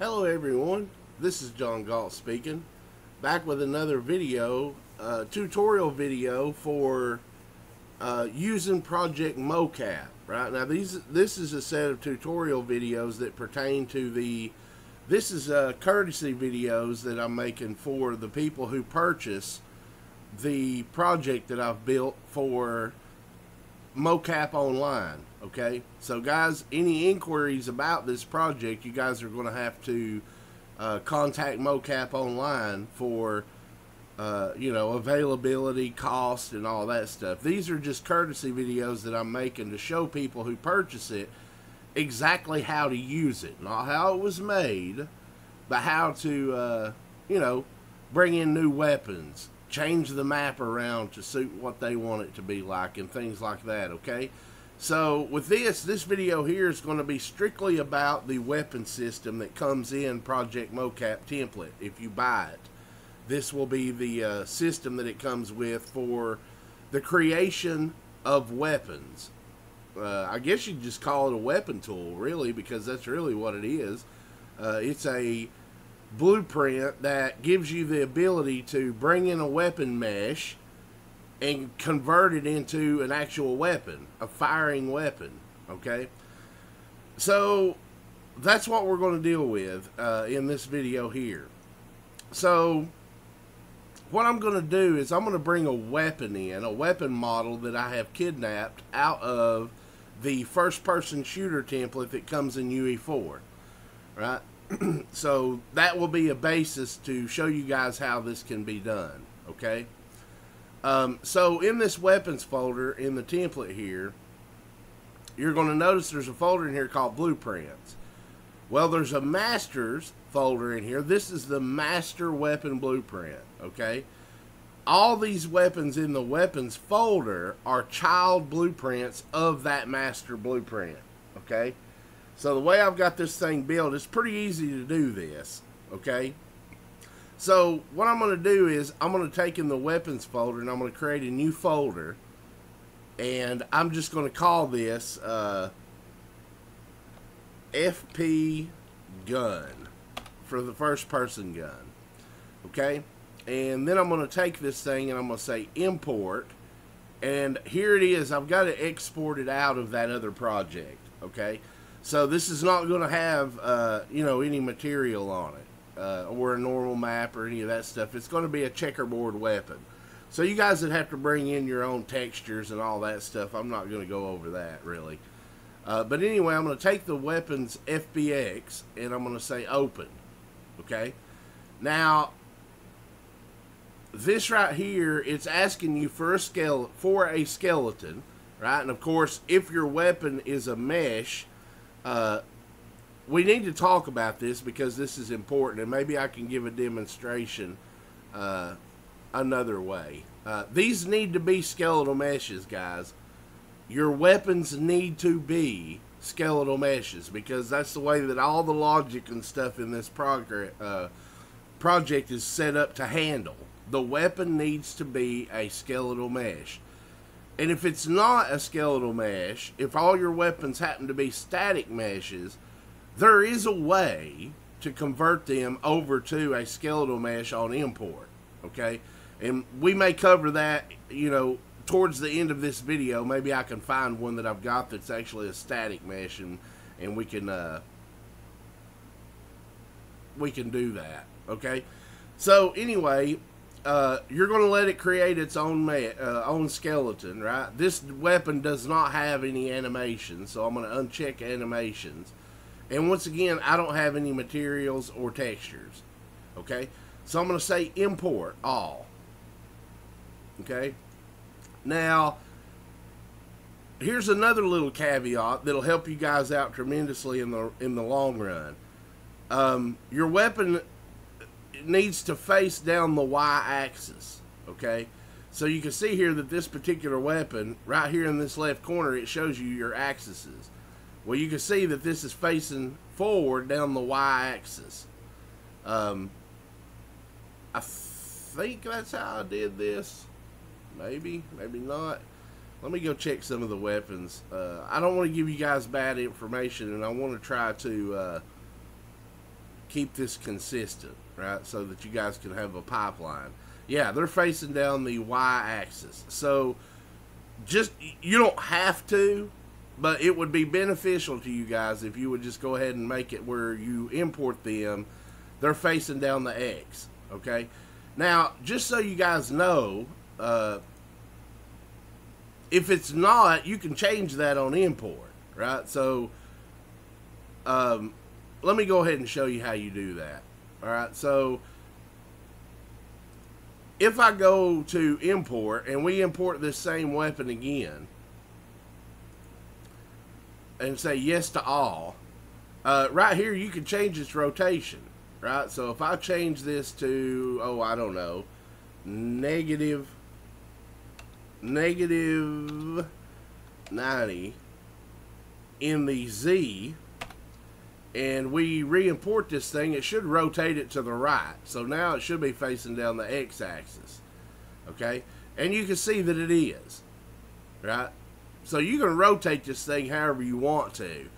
Hello everyone, this is John Galt speaking, back with another video, tutorial video for using Project Mocap. Right now, this is a set of tutorial videos that pertain to courtesy videos that I'm making for the people who purchase the project that I've built for MoCap Online. Okay, so guys, any inquiries about this project, you guys are going to have to contact MoCap Online for you know, availability, cost, and all that stuff. These are just courtesy videos that I'm making to show people who purchase it exactly how to use it, not how it was made, but how to you know, bring in new weapons, change the map around to suit what they want it to be like, and things like that. Okay, so with this video here is going to be strictly about the weapon system that comes in Project Mocap template. If you buy it, this will be the system that it comes with for the creation of weapons. I guess you just call it a weapon tool, really, because that's really what it is. It's a blueprint that gives you the ability to bring in a weapon mesh and convert it into an actual weapon, a firing weapon. Okay, so that's what we're going to deal with in this video here. So what I'm going to do is I'm going to bring a weapon in, a weapon model that I have kidnapped out of the first person shooter template that comes in UE4, right? So that will be a basis to show you guys how this can be done. Okay, so in this weapons folder in the template here, you're going to notice there's a folder in here called blueprints. Well, there's a masters folder in here. This is the master weapon blueprint. Okay, all these weapons in the weapons folder are child blueprints of that master blueprint. Okay, so the way I've got this thing built, it's pretty easy to do this, okay? So what I'm going to do is I'm going to take in the weapons folder and I'm going to create a new folder. And I'm just going to call this FP gun, for the first person gun, okay? And then I'm going to take this thing and I'm going to say import. And here it is. I've got to export it out of that other project, okay? So this is not going to have, you know, any material on it, or a normal map or any of that stuff. It's going to be a checkerboard weapon. So you guys would have to bring in your own textures and all that stuff. I'm not going to go over that, really. But anyway, I'm going to take the weapons FBX, and I'm going to say open. Okay? Now, this right here, it's asking you for a skeleton, right? And, of course, if your weapon is a mesh, we need to talk about this because this is important, and maybe I can give a demonstration another way. These need to be skeletal meshes, guys. Your weapons need to be skeletal meshes because that's the way that all the logic and stuff in this project is set up to handle. The weapon needs to be a skeletal mesh. And if it's not a skeletal mesh, if all your weapons happen to be static meshes, there is a way to convert them over to a skeletal mesh on import, okay? And we may cover that, you know, towards the end of this video. Maybe I can find one that I've got that's actually a static mesh, and we can do that, okay? So anyway, you're going to let it create its own own skeleton, right? This weapon does not have any animations, so I'm going to uncheck animations. And once again, I don't have any materials or textures. Okay? So I'm going to say import all. Okay? Now, here's another little caveat that'll help you guys out tremendously in the long run. Your weapon needs to face down the y-axis, okay? So you can see here that this particular weapon right here in this left corner, it shows you your axes. Well, you can see that this is facing forward down the y-axis. I think that's how I did this. Maybe, maybe not. Let me go check some of the weapons. I don't want to give you guys bad information, and I want to try to keep this consistent, right, so that you guys can have a pipeline. Yeah, they're facing down the y-axis, so just, you don't have to, but it would be beneficial to you guys if you would just go ahead and make it where you import them, they're facing down the X, okay? Now, just so you guys know, if it's not, you can change that on import, right? So, let me go ahead and show you how you do that, all right? So, if I go to import, and we import this same weapon again, and say yes to all, right here you can change its rotation, right? So if I change this to, oh, I don't know, negative 90 in the Z, and we re-import this thing, it should rotate it to the right. So now it should be facing down the X-axis, okay? And you can see that it is, right? So you can rotate this thing however you want to.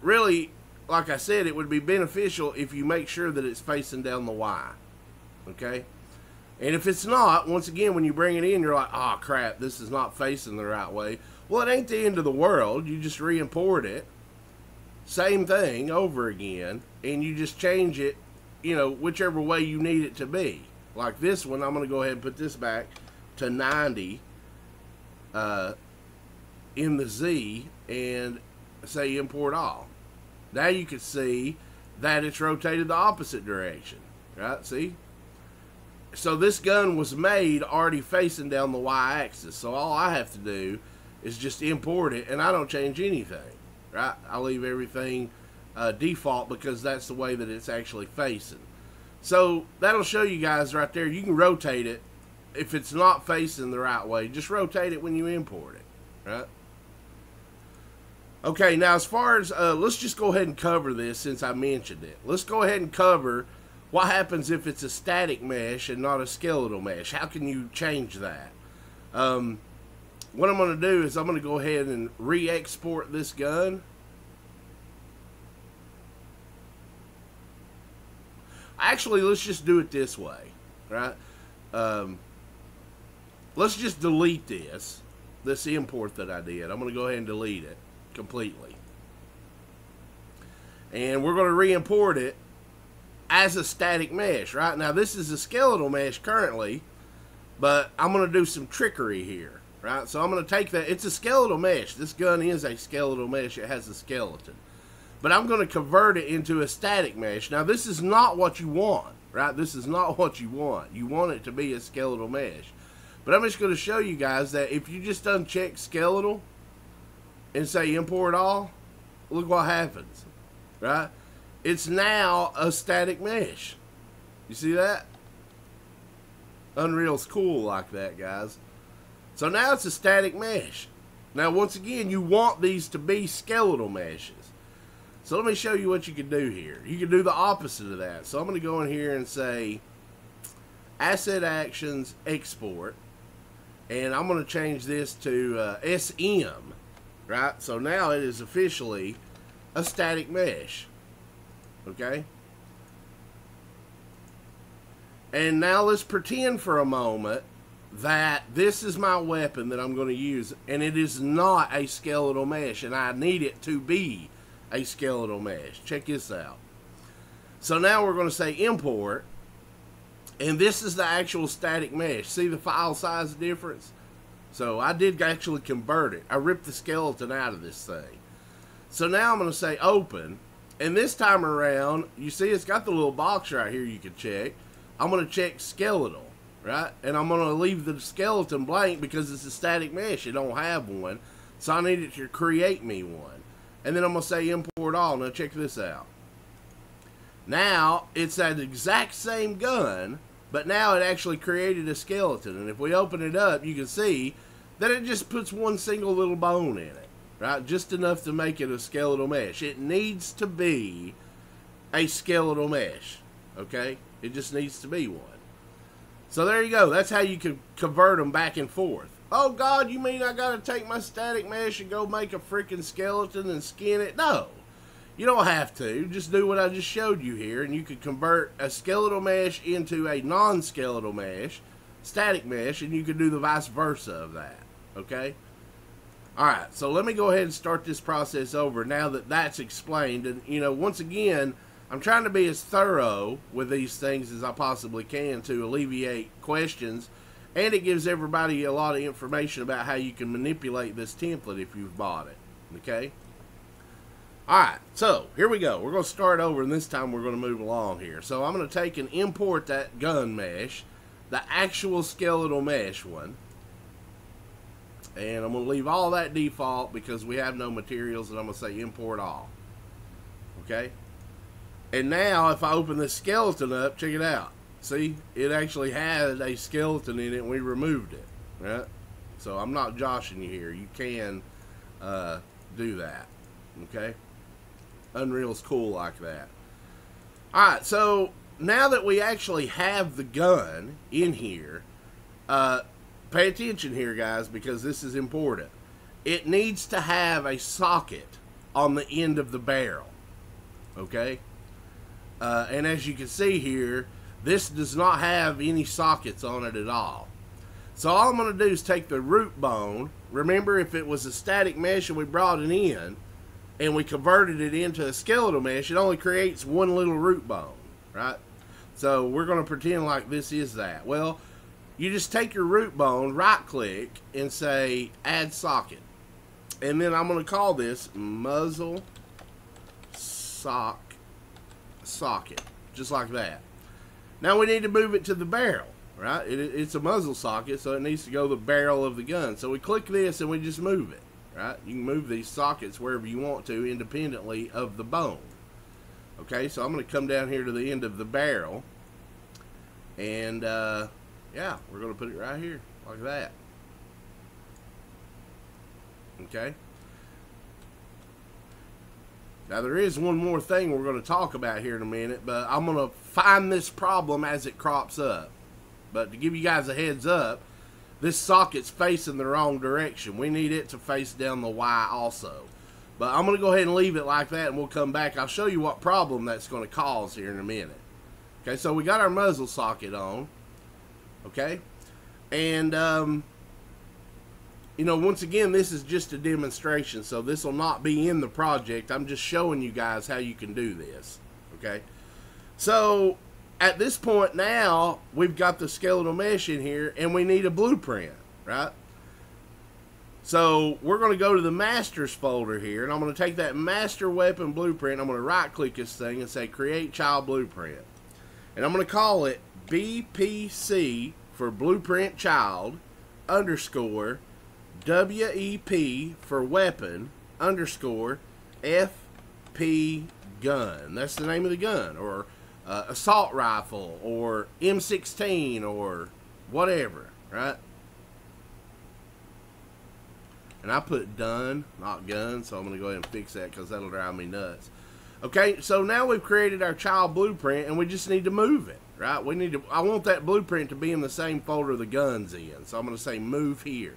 Really, like I said, it would be beneficial if you make sure that it's facing down the Y, okay? And if it's not, once again, when you bring it in, you're like, oh, crap, this is not facing the right way. Well, it ain't the end of the world. You just re-import it. Same thing over again, and you just change it, you know, whichever way you need it to be. Like this one, I'm going to go ahead and put this back to 90 in the Z and say import all. Now you can see that it's rotated the opposite direction, right? See? So this gun was made already facing down the Y-axis, so all I have to do is just import it, and I don't change anything. Right, I leave everything default because that's the way that it's actually facing. So that'll show you guys right there. You can rotate it. If it's not facing the right way, just rotate it when you import it, right? Okay, now as far as let's just go ahead and cover this since I mentioned it. Let's go ahead and cover what happens if it's a static mesh and not a skeletal mesh. How can you change that? What I'm going to do is I'm going to go ahead and re-export this gun. Actually, let's just do it this way, right? Let's just delete this import that I did. I'm going to go ahead and delete it completely. And we're going to re-import it as a static mesh, right? Now, this is a skeletal mesh currently, but I'm going to do some trickery here. Right, so I'm going to take that. It's a skeletal mesh. This gun is a skeletal mesh. It has a skeleton. But I'm going to convert it into a static mesh. Now, this is not what you want, right? This is not what you want. You want it to be a skeletal mesh. But I'm just going to show you guys that if you just uncheck skeletal and say import all, look what happens, right? It's now a static mesh. You see that? Unreal's cool like that, guys. So now it's a static mesh. Now, once again, you want these to be skeletal meshes. So let me show you what you can do here. You can do the opposite of that. So I'm going to go in here and say Asset Actions, Export. And I'm going to change this to SM, right? So now it is officially a static mesh, okay? And now let's pretend for a moment that this is my weapon that I'm going to use, and it is not a skeletal mesh, and I need it to be a skeletal mesh. Check this out. So now we're going to say import, and this is the actual static mesh. See the file size difference? So I did actually convert it. I ripped the skeleton out of this thing. So now I'm going to say open, and this time around, you see it's got the little box right here you can check. I'm going to check skeletal. Right, and I'm going to leave the skeleton blank because it's a static mesh. It don't have one, so I need it to create me one. And then I'm going to say import all. Now check this out. Now it's that exact same gun, but now it actually created a skeleton. And if we open it up, you can see that it just puts one single little bone in it, right? Just enough to make it a skeletal mesh. It needs to be a skeletal mesh, okay? It just needs to be one. So there you go. That's how you can convert them back and forth. Oh, God, you mean I got to take my static mesh and go make a freaking skeleton and skin it? No. You don't have to. Just do what I just showed you here, and you could convert a skeletal mesh into a non-skeletal mesh, static mesh, and you could do the vice versa of that, okay? Alright, so let me go ahead and start this process over now that that's explained. And, you know, once again, I'm trying to be as thorough with these things as I possibly can to alleviate questions, and it gives everybody a lot of information about how you can manipulate this template if you've bought it, okay? Alright, so here we go. We're going to start over, and this time we're going to move along here. So I'm going to take and import that gun mesh, the actual skeletal mesh one. And I'm going to leave all that default because we have no materials, and I'm going to say import all. Okay? And now if I open this skeleton up, check it out. See? It actually had a skeleton in it, and we removed it. Right? So I'm not joshing you here. You can do that. Okay? Unreal's cool like that. Alright, so now that we actually have the gun in here, pay attention here, guys, because this is important. It needs to have a socket on the end of the barrel, okay? And as you can see here, this does not have any sockets on it at all. So all I'm going to do is take the root bone. Remember, if it was a static mesh and we brought it in, and we converted it into a skeletal mesh, it only creates one little root bone, right? So we're going to pretend like this is that. Well, you just take your root bone, right-click, and say add socket. And then I'm going to call this muzzle socket, just like that. Now we need to move it to the barrel, right? It's a muzzle socket, so it needs to go to the barrel of the gun. So we click this, and we just move it. Right? You can move these sockets wherever you want to independently of the bone. Okay, so I'm going to come down here to the end of the barrel. And, yeah, we're going to put it right here, like that. Okay. Now, there is one more thing we're going to talk about here in a minute, but I'm going to find this problem as it crops up. But to give you guys a heads up, this socket's facing the wrong direction. We need it to face down the Y also. But I'm going to go ahead and leave it like that, and we'll come back. I'll show you what problem that's going to cause here in a minute. Okay, so we got our muzzle socket on. Okay? And, you know, once again, this is just a demonstration, so this will not be in the project. I'm just showing you guys how you can do this. Okay? So at this point now, we've got the skeletal mesh in here, and we need a blueprint, right? So we're going to go to the Masters folder here, and I'm going to take that Master Weapon Blueprint. I'm going to right-click this thing and say Create Child Blueprint. And I'm going to call it BPC for Blueprint Child _ WEP for Weapon _ FP Gun. That's the name of the gun, or assault rifle, or M16, or whatever, right? And I put done, not gun, so I'm going to go ahead and fix that because that'll drive me nuts. Okay, so now we've created our child blueprint, and we just need to move it, right? We need to. I want that blueprint to be in the same folder the gun's in, so I'm going to say move here.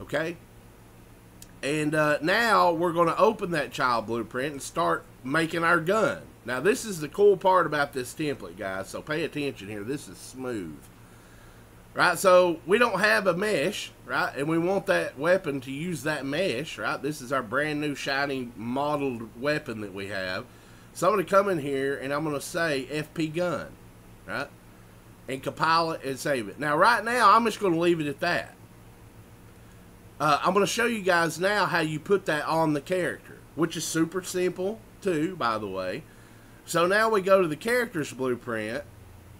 Okay? And now we're going to open that child blueprint and start making our gun. Now, this is the cool part about this template, guys, so pay attention here. This is smooth, right? So we don't have a mesh, right? And we want that weapon to use that mesh, right? This is our brand new shiny modeled weapon that we have. So I'm going to come in here, and I'm going to say FP gun, right? And compile it and save it. Now, right now, I'm just going to leave it at that. I'm going to show you guys now how you put that on the character, which is super simple, too, by the way. So now we go to the character's blueprint,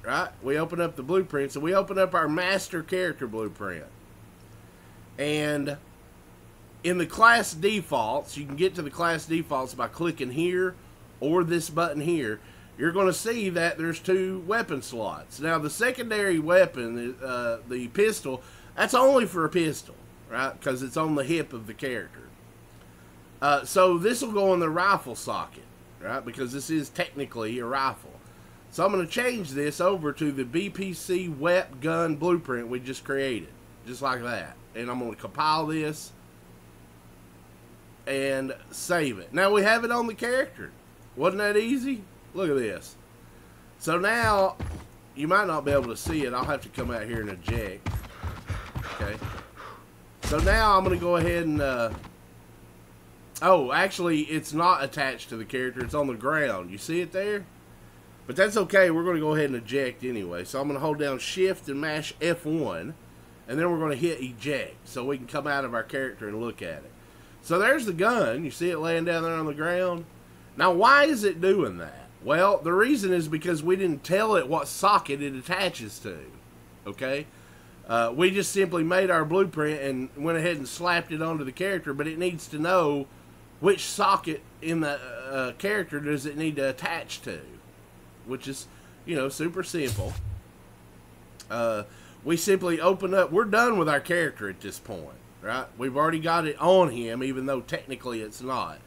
right? We open up the blueprint, so we open up our master character blueprint. And in the class defaults, you can get to the class defaults by clicking here or this button here. You're going to see that there's two weapon slots. Now, the secondary weapon, the pistol, that's only for a pistol, right? Because it's on the hip of the character. So this will go in the rifle socket. Right, because this is technically a rifle. So I'm going to change this over to the BPC WEP gun blueprint we just created. Just like that. And I'm going to compile this. and save it. Now we have it on the character. Wasn't that easy? Look at this. So now, you might not be able to see it. I'll have to come out here and eject. Okay. So now I'm going to go ahead and... oh, actually, it's not attached to the character. It's on the ground. You see it there? But that's okay. We're going to go ahead and eject anyway. So I'm going to hold down Shift and mash F1. And then we're going to hit eject so we can come out of our character and look at it. So there's the gun. You see it laying down there on the ground? Now, why is it doing that? Well, the reason is because we didn't tell it what socket it attaches to. Okay? We just simply made our blueprint and went ahead and slapped it onto the character, but it needs to know which socket in the character does it need to attach to, which is, you know, super simple. We simply open up. We're done with our character at this point, right? We've already got it on him, even though technically it's not.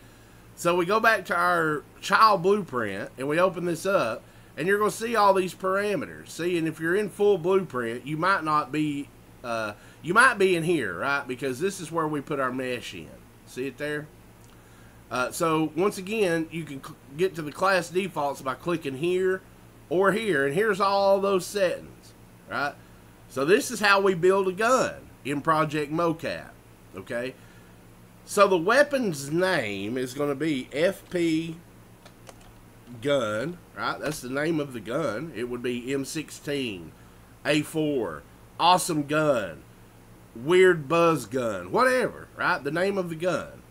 So we go back to our child blueprint, and we open this up, and you're going to see all these parameters. See, and if you're in full blueprint, you might not be, you might be in here, right? Because this is where we put our mesh in. See it there? So once again, you can get to the class defaults by clicking here or here, and here's all those settings, right? So this is how we build a gun in Project MoCap, okay? So the weapon's name is going to be FP gun, right? That's the name of the gun. It would be M16, A4, awesome gun, weird buzz gun, whatever, right? The name of the gun.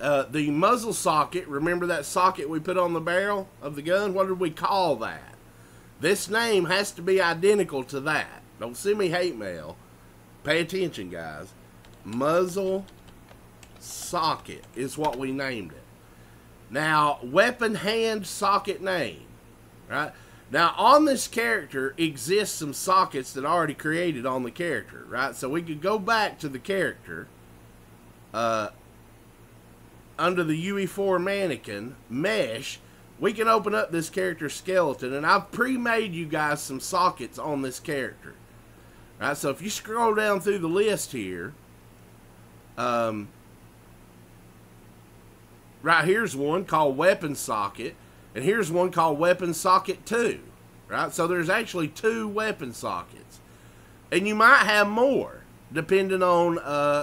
The muzzle socket, remember that socket we put on the barrel of the gun? What did we call that? This name has to be identical to that. Don't send me hate mail. Pay attention, guys. Muzzle socket is what we named it. Now, weapon hand socket name. Right? Now, on this character exists some sockets that are already created on the character. Right? So, we could go back to the character. Under the UE4 mannequin, mesh, we can open up this character skeleton. And I've pre-made you guys some sockets on this character. Right, so if you scroll down through the list here, right here's one called Weapon Socket, and here's one called Weapon Socket 2. Right, so there's actually 2 weapon sockets, and you might have more depending on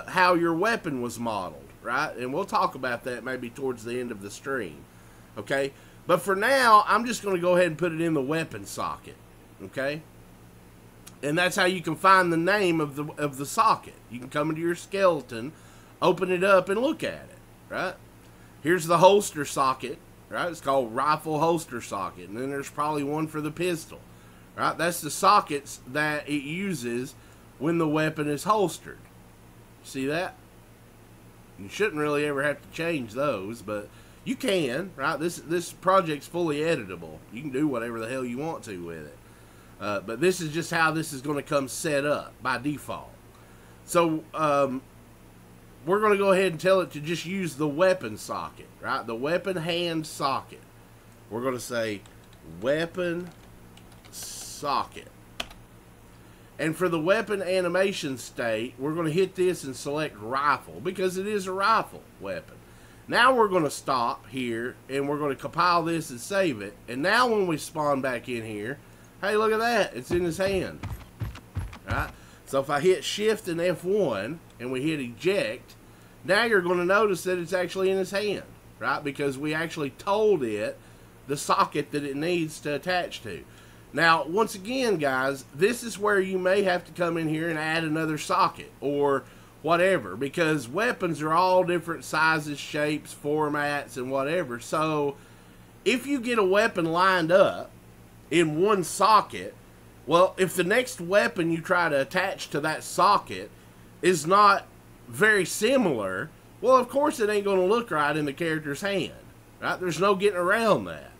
how your weapon was modeled, right? And we'll talk about that maybe towards the end of the stream, okay? But for now, I'm just going to go ahead and put it in the weapon socket, okay? And that's how you can find the name of the socket. You can come into your skeleton, open it up, and look at it, right? Here's the holster socket, right? It's called rifle holster socket. And then there's probably one for the pistol, right? That's the sockets that it uses when the weapon is holstered. See that? You shouldn't really ever have to change those, but you can, right? This project's fully editable. You can do whatever the hell you want to with it. But this is just how this is going to come set up by default. So, we're going to go ahead and tell it to just use the weapon socket, right? The weapon hand socket. We're going to say weapon socket. And for the weapon animation state, we're going to hit this and select rifle because it is a rifle weapon. Now we're going to stop here and we're going to compile this and save it. And now when we spawn back in here, hey, look at that. It's in his hand. Right? So if I hit Shift and F1 and we hit eject, now you're going to notice that it's actually in his hand. Right? Because we actually told it the socket that it needs to attach to. Now, once again, guys, this is where you may have to come in here and add another socket or whatever. Because weapons are all different sizes, shapes, formats, and whatever. So if you get a weapon lined up in one socket, well, if the next weapon you try to attach to that socket is not very similar, well, of course it ain't going to look right in the character's hand, right? There's no getting around that.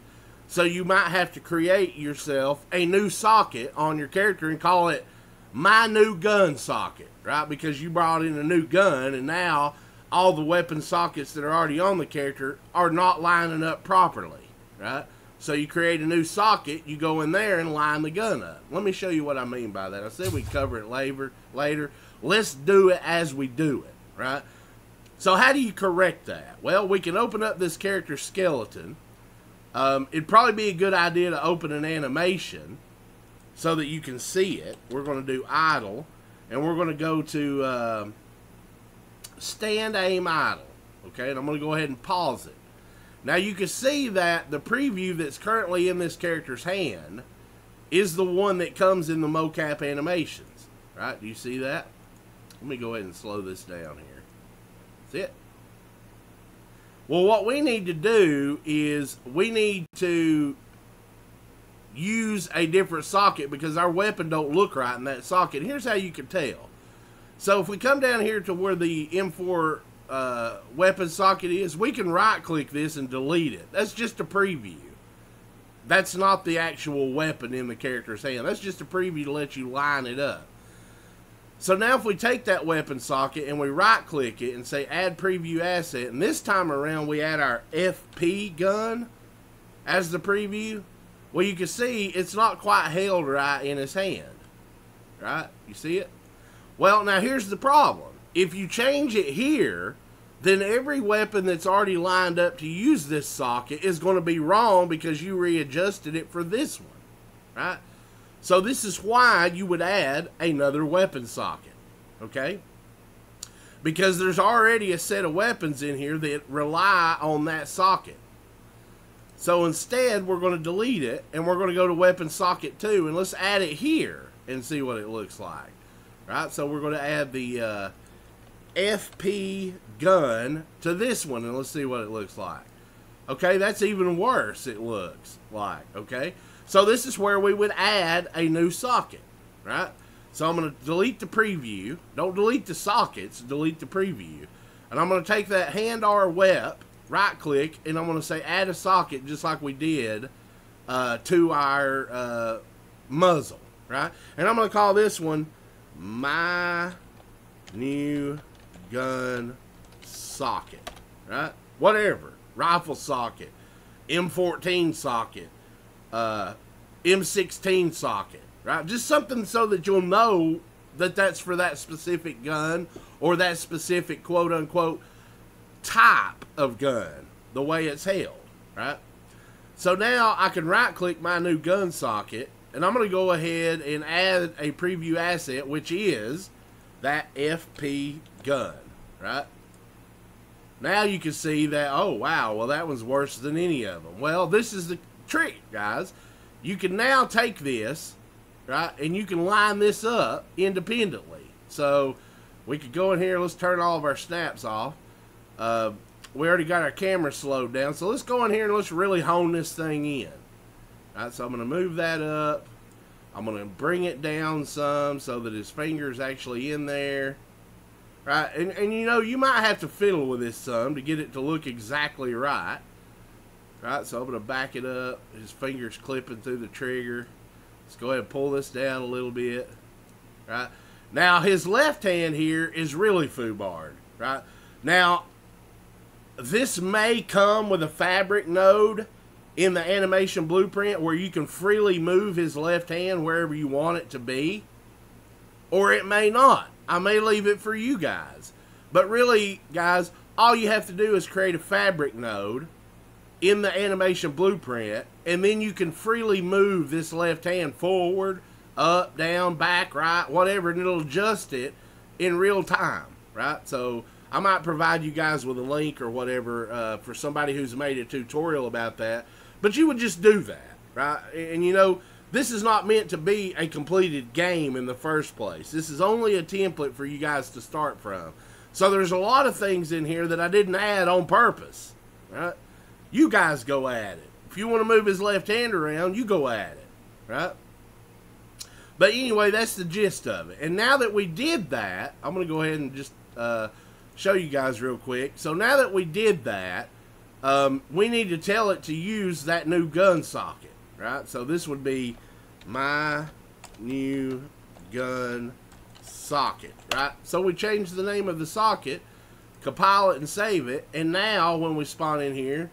So you might have to create yourself a new socket on your character and call it my new gun socket, right? Because you brought in a new gun, and now all the weapon sockets that are already on the character are not lining up properly, right? So you create a new socket, you go in there and line the gun up. Let me show you what I mean by that. I said we cover it later. Let's do it as we do it, right? So how do you correct that? Well, we can open up this character's skeleton. It'd probably be a good idea to open an animation so that you can see it. We're going to do idle, and we're going to go to stand, aim, idle. Okay, and I'm going to go ahead and pause it. Now you can see that the preview that's currently in this character's hand is the one that comes in the mocap animations. Right, do you see that? Let me go ahead and slow this down here. That's it. Well, what we need to do is we need to use a different socket because our weapon don't look right in that socket. Here's how you can tell. So if we come down here to where the M4 weapon socket is, we can right click this and delete it. That's just a preview. That's not the actual weapon in the character's hand. That's just a preview to let you line it up. So now if we take that weapon socket and we right click it and say add preview asset, and this time around we add our FP gun as the preview, well, you can see it's not quite held right in his hand. Right? You see it? Well, now here's the problem. If you change it here, then every weapon that's already lined up to use this socket is going to be wrong because you readjusted it for this one. Right? So this is why you would add another weapon socket, okay? Because there's already a set of weapons in here that rely on that socket. So instead, we're going to delete it, and we're going to go to weapon socket 2, and let's add it here and see what it looks like, right? So we're going to add the FP gun to this one, and let's see what it looks like. Okay, that's even worse, it looks like, okay? So this is where we would add a new socket, right? So I'm going to delete the preview. Don't delete the sockets, delete the preview. And I'm going to take that hand R WEP, right click, and I'm going to say add a socket just like we did to our muzzle, right? And I'm going to call this one my new gun socket, right? Whatever, rifle socket, M14 socket. M16 socket, right? Just something so that you'll know that that's for that specific gun or that specific quote-unquote type of gun, the way it's held, right? So now I can right-click my new gun socket, and I'm going to go ahead and add a preview asset, which is that FP gun, right? Now you can see that, oh, wow, well, that one's worse than any of them. Well, this is the trick, guys. You can now take this, right, and you can line this up independently. So we could go in here, let's turn all of our snaps off. We already got our camera slowed down, so let's go in here and let's really hone this thing in. All right, so I'm going to move that up. I'm going to bring it down some so that his finger's actually in there, right? And you know, you might have to fiddle with this some to get it to look exactly right. Right, so I'm going to back it up. His finger's clipping through the trigger. Let's go ahead and pull this down a little bit. Right, now his left hand here is really foobarred. Right, now this may come with a fabric node in the animation blueprint where you can freely move his left hand wherever you want it to be. Or it may not. I may leave it for you guys. But really, guys, all you have to do is create a fabric node in the animation blueprint, and then you can freely move this left hand forward, up, down, back, right, whatever, and it'll adjust it in real time, right? So I might provide you guys with a link or whatever for somebody who's made a tutorial about that, but you would just do that, right? And you know, this is not meant to be a completed game in the first place. This is only a template for you guys to start from. So there's a lot of things in here that I didn't add on purpose, right? You guys go at it. If you want to move his left hand around, you go at it, right? But anyway, that's the gist of it. And now that we did that, I'm going to go ahead and just show you guys real quick. So now that we did that, we need to tell it to use that new gun socket, right? So this would be my new gun socket, right? So we changed the name of the socket, compile it and save it, and now when we spawn in here,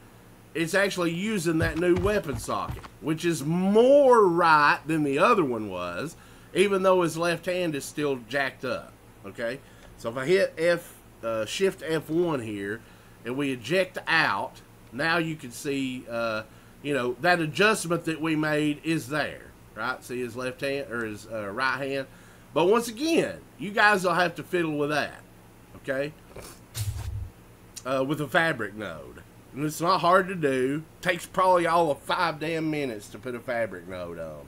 it's actually using that new weapon socket, which is more right than the other one was, even though his left hand is still jacked up, okay? So if I hit F, Shift F1 here, and we eject out, now you can see, you know, that adjustment that we made is there, right? See his left hand, or his right hand. But once again, you guys will have to fiddle with that, okay? With a fabric node. And it's not hard to do. Takes probably all of 5 damn minutes to put a fabric node on.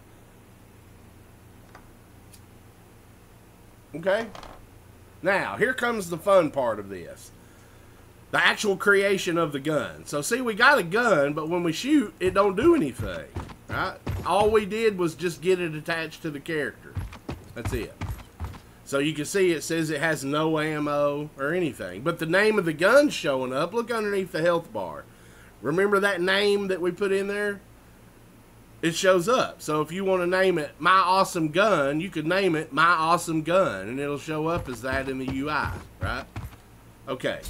Okay? Now, here comes the fun part of this. The actual creation of the gun. So, see, we got a gun, but when we shoot, it don't do anything, right? All we did was just get it attached to the character. That's it. So, you can see it says it has no ammo or anything. But the name of the gun's showing up. Look underneath the health bar. Remember that name that we put in there? It shows up. So, if you want to name it My Awesome Gun, you could name it My Awesome Gun. And it'll show up as that in the UI, right? Okay.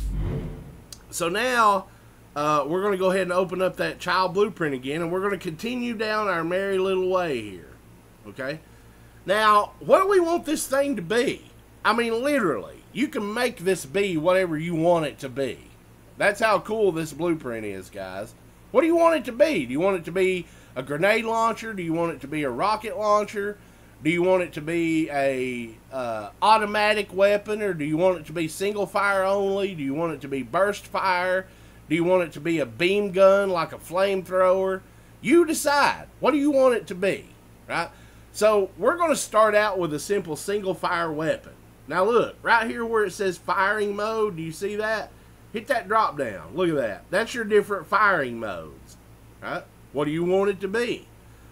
So now, we're going to go ahead and open up that child blueprint again, and we're going to continue down our merry little way here, okay? Now, what do we want this thing to be? I mean, literally, you can make this be whatever you want it to be. That's how cool this blueprint is, guys. What do you want it to be? Do you want it to be a grenade launcher? Do you want it to be a rocket launcher? Do you want it to be a automatic weapon, or do you want it to be single fire only? Do you want it to be burst fire? Do you want it to be a beam gun like a flamethrower? You decide. What do you want it to be, right? So we're going to start out with a simple single fire weapon. Now look, right here where it says firing mode, do you see that? Hit that drop down. Look at that. That's your different firing modes, right? What do you want it to be?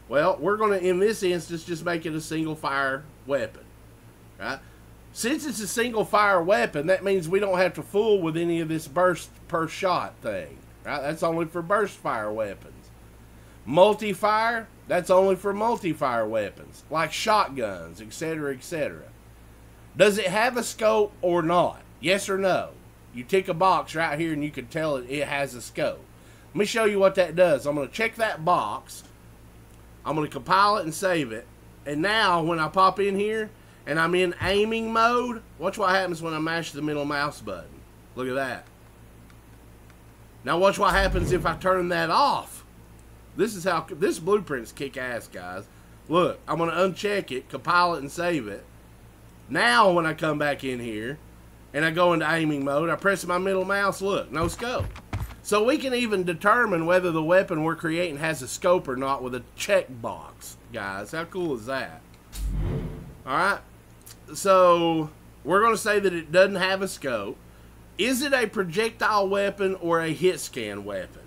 Well, we're going to, in this instance, just make it a single-fire weapon, right? Since it's a single-fire weapon, that means we don't have to fool with any of this burst-per-shot thing, right? That's only for burst-fire weapons. Multi-fire, that's only for multi-fire weapons, like shotguns, etc., etc. Does it have a scope or not? Yes or no? You tick a box right here, and you can tell it, it has a scope. Let me show you what that does. I'm going to check that box. I'm going to compile it and save it. And now, when I pop in here, and I'm in aiming mode, watch what happens when I mash the middle mouse button. Look at that. Now, watch what happens if I turn that off. This is how, this blueprint's kick-ass, guys. Look, I'm going to uncheck it, compile it, and save it. Now, when I come back in here, and I go into aiming mode, I press my middle mouse, look, no scope. So we can even determine whether the weapon we're creating has a scope or not with a checkbox, guys. How cool is that? All right. So we're going to say that it doesn't have a scope. Is it a projectile weapon or a hit scan weapon?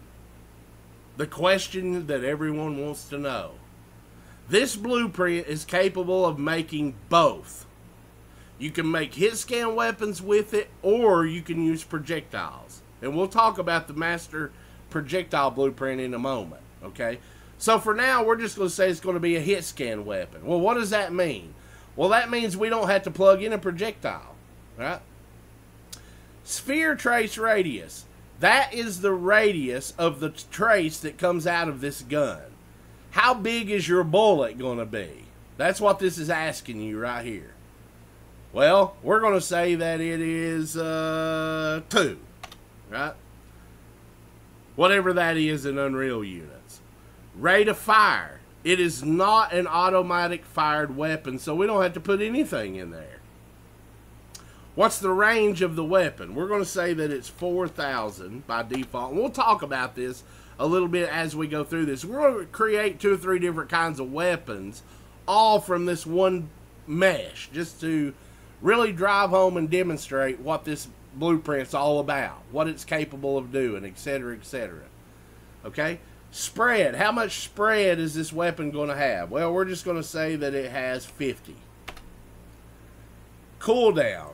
The question that everyone wants to know. This blueprint is capable of making both. You can make hit scan weapons with it, or you can use projectiles. And we'll talk about the master projectile blueprint in a moment, okay? So for now, we're just going to say it's going to be a hit scan weapon. Well, what does that mean? Well, that means we don't have to plug in a projectile, right? Sphere trace radius. That is the radius of the trace that comes out of this gun. How big is your bullet going to be? That's what this is asking you right here. Well, we're going to say that it is 2. Right? Whatever that is in Unreal units. Rate of fire. It is not an automatic fired weapon, so we don't have to put anything in there. What's the range of the weapon? We're going to say that it's 4,000 by default. And we'll talk about this a little bit as we go through this. We're going to create 2 or 3 different kinds of weapons, all from this one mesh, just to really drive home and demonstrate what this blueprint's all about, what it's capable of doing, etc., etc. Okay? Spread. How much spread is this weapon going to have? Well, we're just going to say that it has 50. Cooldown.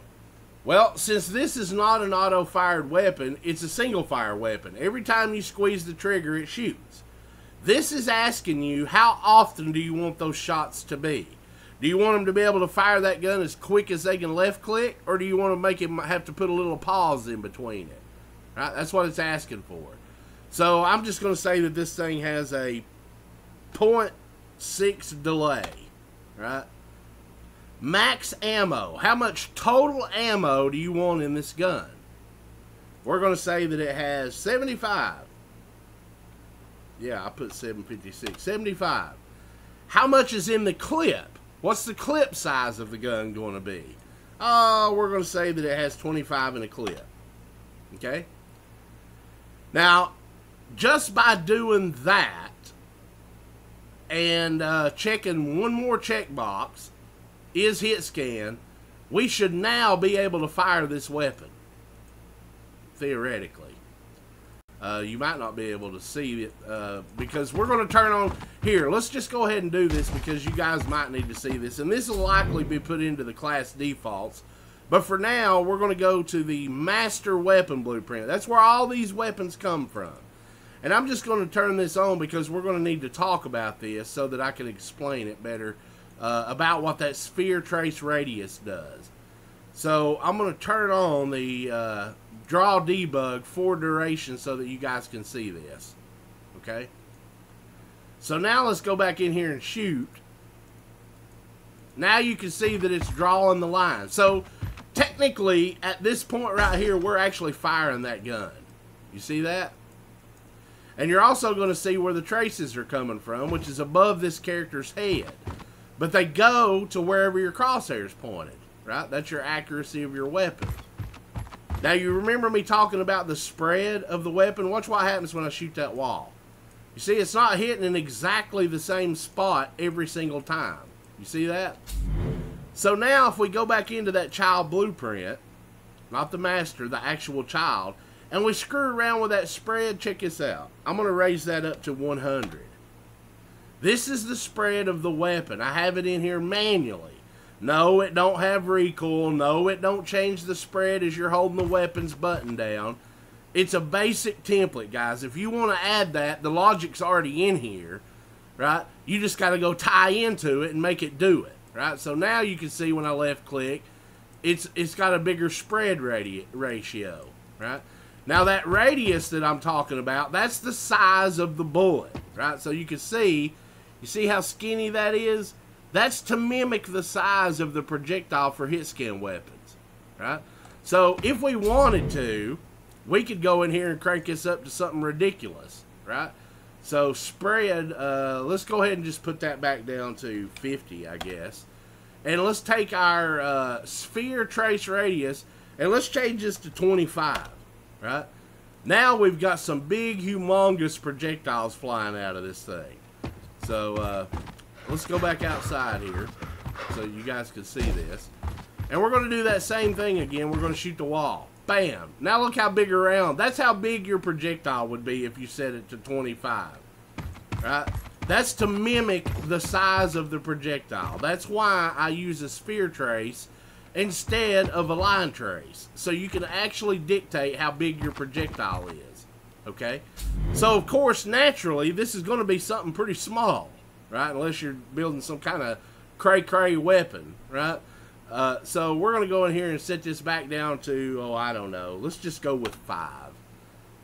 Well, since this is not an auto-fired weapon, it's a single-fire weapon. Every time you squeeze the trigger, it shoots. This is asking you, how often do you want those shots to be? Do you want them to be able to fire that gun as quick as they can left click, or do you want to make him have to put a little pause in between it? Right? That's what it's asking for. So I'm just going to say that this thing has a 0.6 delay. Right? Max ammo. How much total ammo do you want in this gun? We're going to say that it has 75. Yeah, I put 756. 75. How much is in the clip? What's the clip size of the gun going to be? We're going to say that it has 25 in a clip. Okay? Now, just by doing that and checking one more checkbox, is hit scan, we should now be able to fire this weapon. Theoretically. You might not be able to see it because we're going to turn on here. Let's just go ahead and do this because you guys might need to see this. And this will likely be put into the class defaults. But for now, we're going to go to the master weapon blueprint. That's where all these weapons come from. And I'm just going to turn this on because we're going to need to talk about this so that I can explain it better about what that sphere trace radius does. So I'm going to turn on the draw debug for duration so that you guys can see this. Okay. So now let's go back in here and shoot. Now you can see that it's drawing the line. So technically at this point right here, we're actually firing that gun. You see that? And you're also going to see where the traces are coming from, which is above this character's head. But they go to wherever your crosshair is pointed, right? That's your accuracy of your weapon. Now, you remember me talking about the spread of the weapon? Watch what happens when I shoot that wall. You see, it's not hitting in exactly the same spot every single time. You see that? So now, if we go back into that child blueprint, not the master, the actual child, and we screw around with that spread, check this out. I'm going to raise that up to 100. This is the spread of the weapon. I have it in here manually. No, it don't have recoil. No, it don't change the spread as you're holding the weapons button down. It's a basic template, guys. If you want to add that, the logic's already in here, right? You just got to go tie into it and make it do it, right? So now you can see when I left click, it's got a bigger spread ratio, right? Now that radius that I'm talking about, that's the size of the bullet, right? So you see how skinny that is? That's to mimic the size of the projectile for hit scan weapons, right? So if we wanted to, we could go in here and crank this up to something ridiculous, right? So spread, let's go ahead and just put that back down to 50, I guess. And let's take our sphere trace radius and let's change this to 25, right? Now we've got some big, humongous projectiles flying out of this thing. So, let's go back outside here so you guys can see this. And we're going to do that same thing again. We're going to shoot the wall. Bam. Now look how big around. That's how big your projectile would be if you set it to 25. Right? That's to mimic the size of the projectile. That's why I use a sphere trace instead of a line trace. So you can actually dictate how big your projectile is. Okay? So, of course, naturally, this is going to be something pretty small. Right, unless you're building some kind of cray-cray weapon, right? So we're going to go in here and set this back down to, oh, I don't know. Let's just go with 5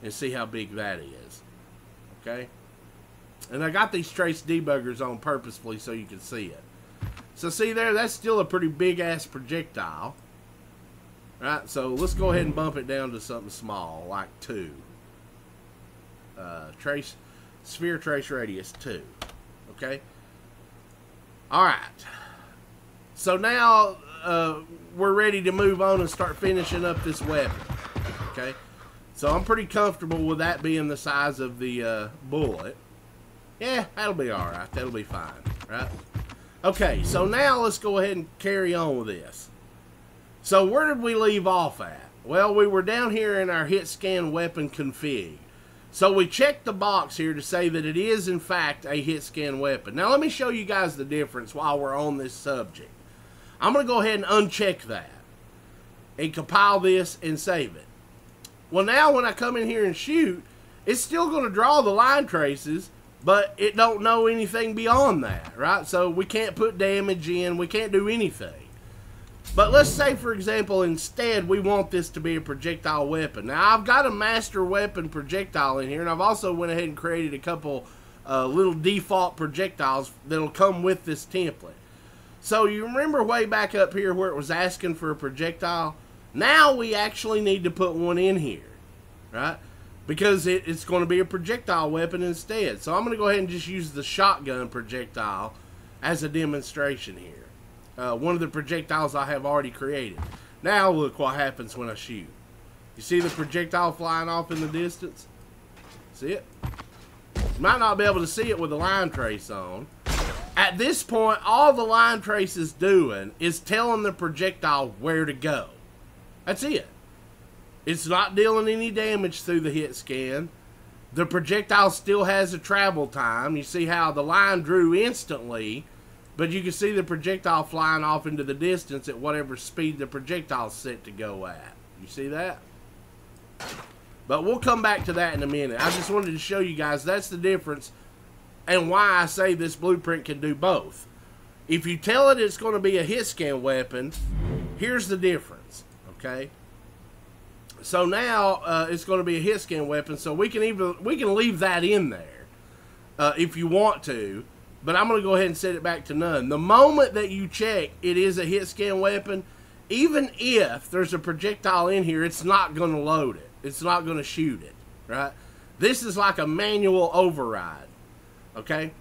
and see how big that is, okay? And I got these trace debuggers on purposefully so you can see it. So see there, that's still a pretty big-ass projectile, right? So let's go ahead and bump it down to something small, like 2. Sphere trace radius 2. Okay. All right. So now we're ready to move on and start finishing up this weapon. Okay. So I'm pretty comfortable with that being the size of the bullet. Yeah, that'll be all right. That'll be fine. Right. Okay. So now let's go ahead and carry on with this. So where did we leave off at? Well, we were down here in our hit scan weapon config. So we checked the box here to say that it is, in fact, a hit scan weapon. Now, let me show you guys the difference while we're on this subject. I'm going to go ahead and uncheck that and compile this and save it. Well, now when I come in here and shoot, it's still going to draw the line traces, but it don't know anything beyond that, right? So we can't put damage in. We can't do anything. But let's say, for example, instead we want this to be a projectile weapon. Now, I've got a master weapon projectile in here, and I've also went ahead and created a couple little default projectiles that'll come with this template. So you remember way back up here where it was asking for a projectile? Now we actually need to put one in here. right? Because it's going to be a projectile weapon instead. So I'm going to go ahead and just use the shotgun projectile as a demonstration here. One of the projectiles I have already created. Now look what happens when I shoot. You see the projectile flying off in the distance? See it? You might not be able to see it with the line trace on. At this point, all the line trace is doing is telling the projectile where to go. That's it. It's not dealing any damage through the hit scan. The projectile still has a travel time. You see how the line drew instantly, but you can see the projectile flying off into the distance at whatever speed the projectile's set to go at. You see that? But we'll come back to that in a minute. I just wanted to show you guys that's the difference and why I say this blueprint can do both. If you tell it it's going to be a hit scan weapon, here's the difference, okay? So now it's going to be a hit scan weapon, so we can leave that in there if you want to, but I'm going to go ahead and set it back to none. The moment that you check it is a hit scan weapon, even if there's a projectile in here, it's not going to load it. It's not going to shoot it, right? This is like a manual override, okay?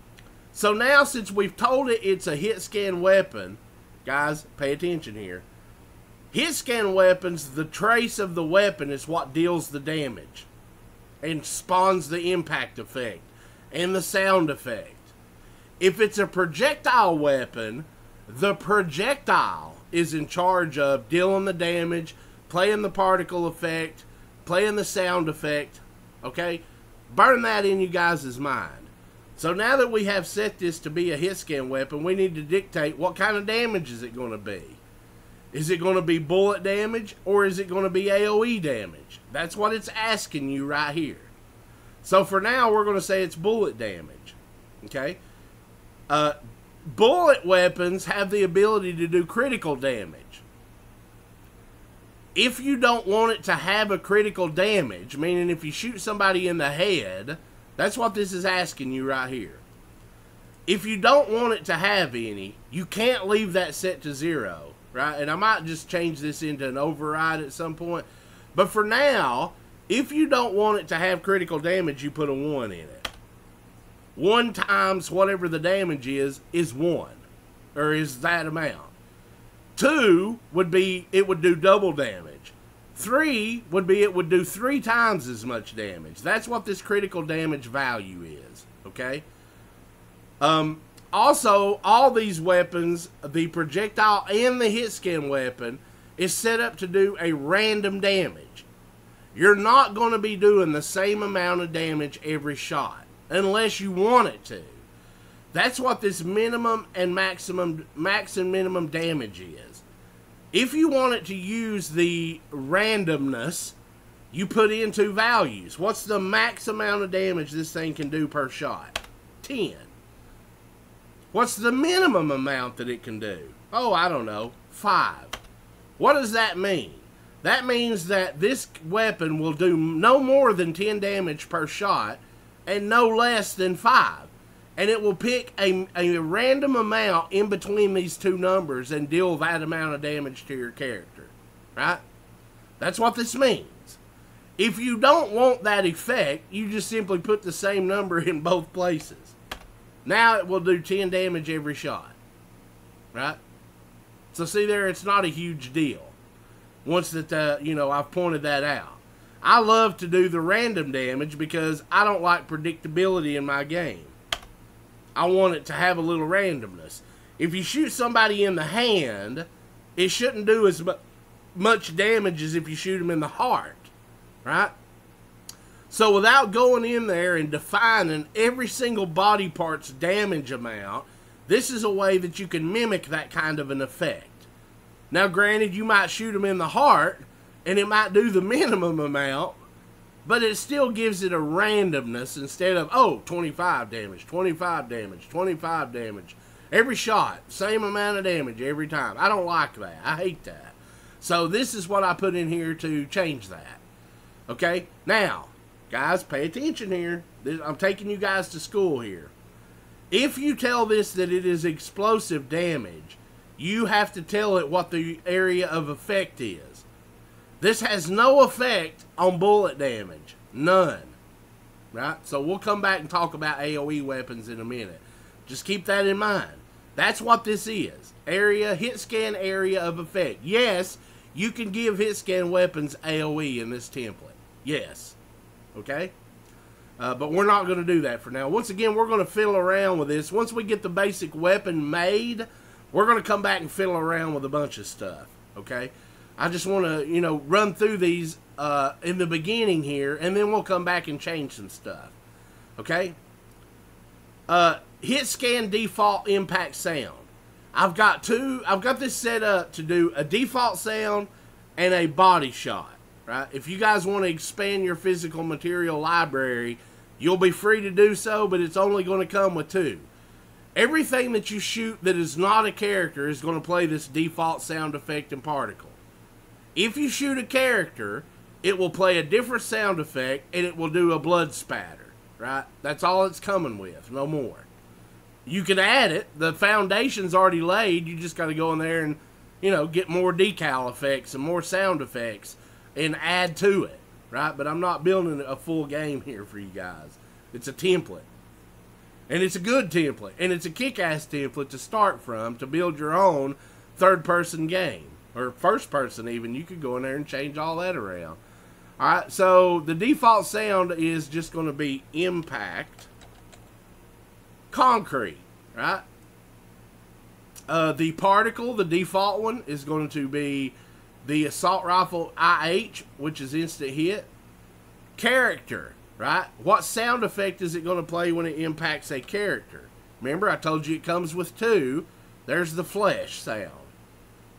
So now since we've told it it's a hit scan weapon, guys, pay attention here. Hit scan weapons, the trace of the weapon is what deals the damage and spawns the impact effect and the sound effect. If it's a projectile weapon, the projectile is in charge of dealing the damage, playing the particle effect, playing the sound effect, okay? Burn that in you guys' mind. So now that we have set this to be a hit scan weapon, we need to dictate what kind of damage is it going to be. Is it going to be bullet damage or is it going to be AOE damage? That's what it's asking you right here. So for now, we're going to say it's bullet damage, okay? Bullet weapons have the ability to do critical damage. If you don't want it to have a critical damage, meaning if you shoot somebody in the head, that's what this is asking you right here. If you don't want it to have any, you can't leave that set to 0. Right? And I might just change this into an override at some point. But for now, if you don't want it to have critical damage, you put a 1 in it. 1 times whatever the damage is 1. Or is that amount. 2 would be it would do double damage. 3 would be it would do 3 times as much damage. That's what this critical damage value is. Okay? Also, all these weapons, the projectile and the hit scan weapon, is set up to do a random damage. You're not going to be doing the same amount of damage every shot, unless you want it to. That's what this minimum and maximum, max and minimum damage is. If you want it to use the randomness, you put in 2 values. What's the max amount of damage this thing can do per shot? 10. What's the minimum amount that it can do? Oh, I don't know, 5. What does that mean? That means that this weapon will do no more than 10 damage per shot and no less than 5. And it will pick a random amount in between these 2 numbers and deal that amount of damage to your character, right? That's what this means. If you don't want that effect, you just simply put the same number in both places. Now it will do 10 damage every shot, right? So see there, it's not a huge deal. Once that, you know, I've pointed that out. I love to do the random damage because I don't like predictability in my game. I want it to have a little randomness. If you shoot somebody in the hand, it shouldn't do as much damage as if you shoot them in the heart, right? So without going in there and defining every single body part's damage amount, this is a way that you can mimic that kind of an effect. Now granted, you might shoot them in the heart, and it might do the minimum amount, but it still gives it a randomness instead of, oh, 25 damage, 25 damage, 25 damage. Every shot, same amount of damage every time. I don't like that. I hate that. So this is what I put in here to change that. Okay? Now, guys, pay attention here. I'm taking you guys to school here. If you tell this that it is explosive damage, you have to tell it what the area of effect is. This has no effect on bullet damage. None. Right? So we'll come back and talk about AoE weapons in a minute. Just keep that in mind. That's what this is. Area, hit scan area of effect. Yes, you can give hit scan weapons AoE in this template. Yes. Okay? But we're not going to do that for now. Once again, we're going to fiddle around with this. Once we get the basic weapon made, we're going to come back and fiddle around with a bunch of stuff. Okay? I just want to, you know, run through these in the beginning here, and then we'll come back and change some stuff. Okay? Hit scan default impact sound. I've got this set up to do a default sound and a body shot. Right? If you guys want to expand your physical material library, you'll be free to do so, but it's only going to come with two. Everything that you shoot that is not a character is going to play this default sound effect and particle. If you shoot a character, it will play a different sound effect, and it will do a blood spatter, right? That's all it's coming with, no more. You can add it. The foundation's already laid. You just got to go in there and, you know, get more decal effects and more sound effects and add to it, right? But I'm not building a full game here for you guys. It's a template. And it's a good template. And it's a kick-ass template to start from to build your own third-person game. Or first-person even. You could go in there and change all that around. All right, so the default sound is just going to be impact concrete, right? The particle, the default one, is going to be the assault rifle IH, which is instant hit. Character, right? What sound effect is it going to play when it impacts a character? Remember, I told you it comes with two. There's the flesh sound.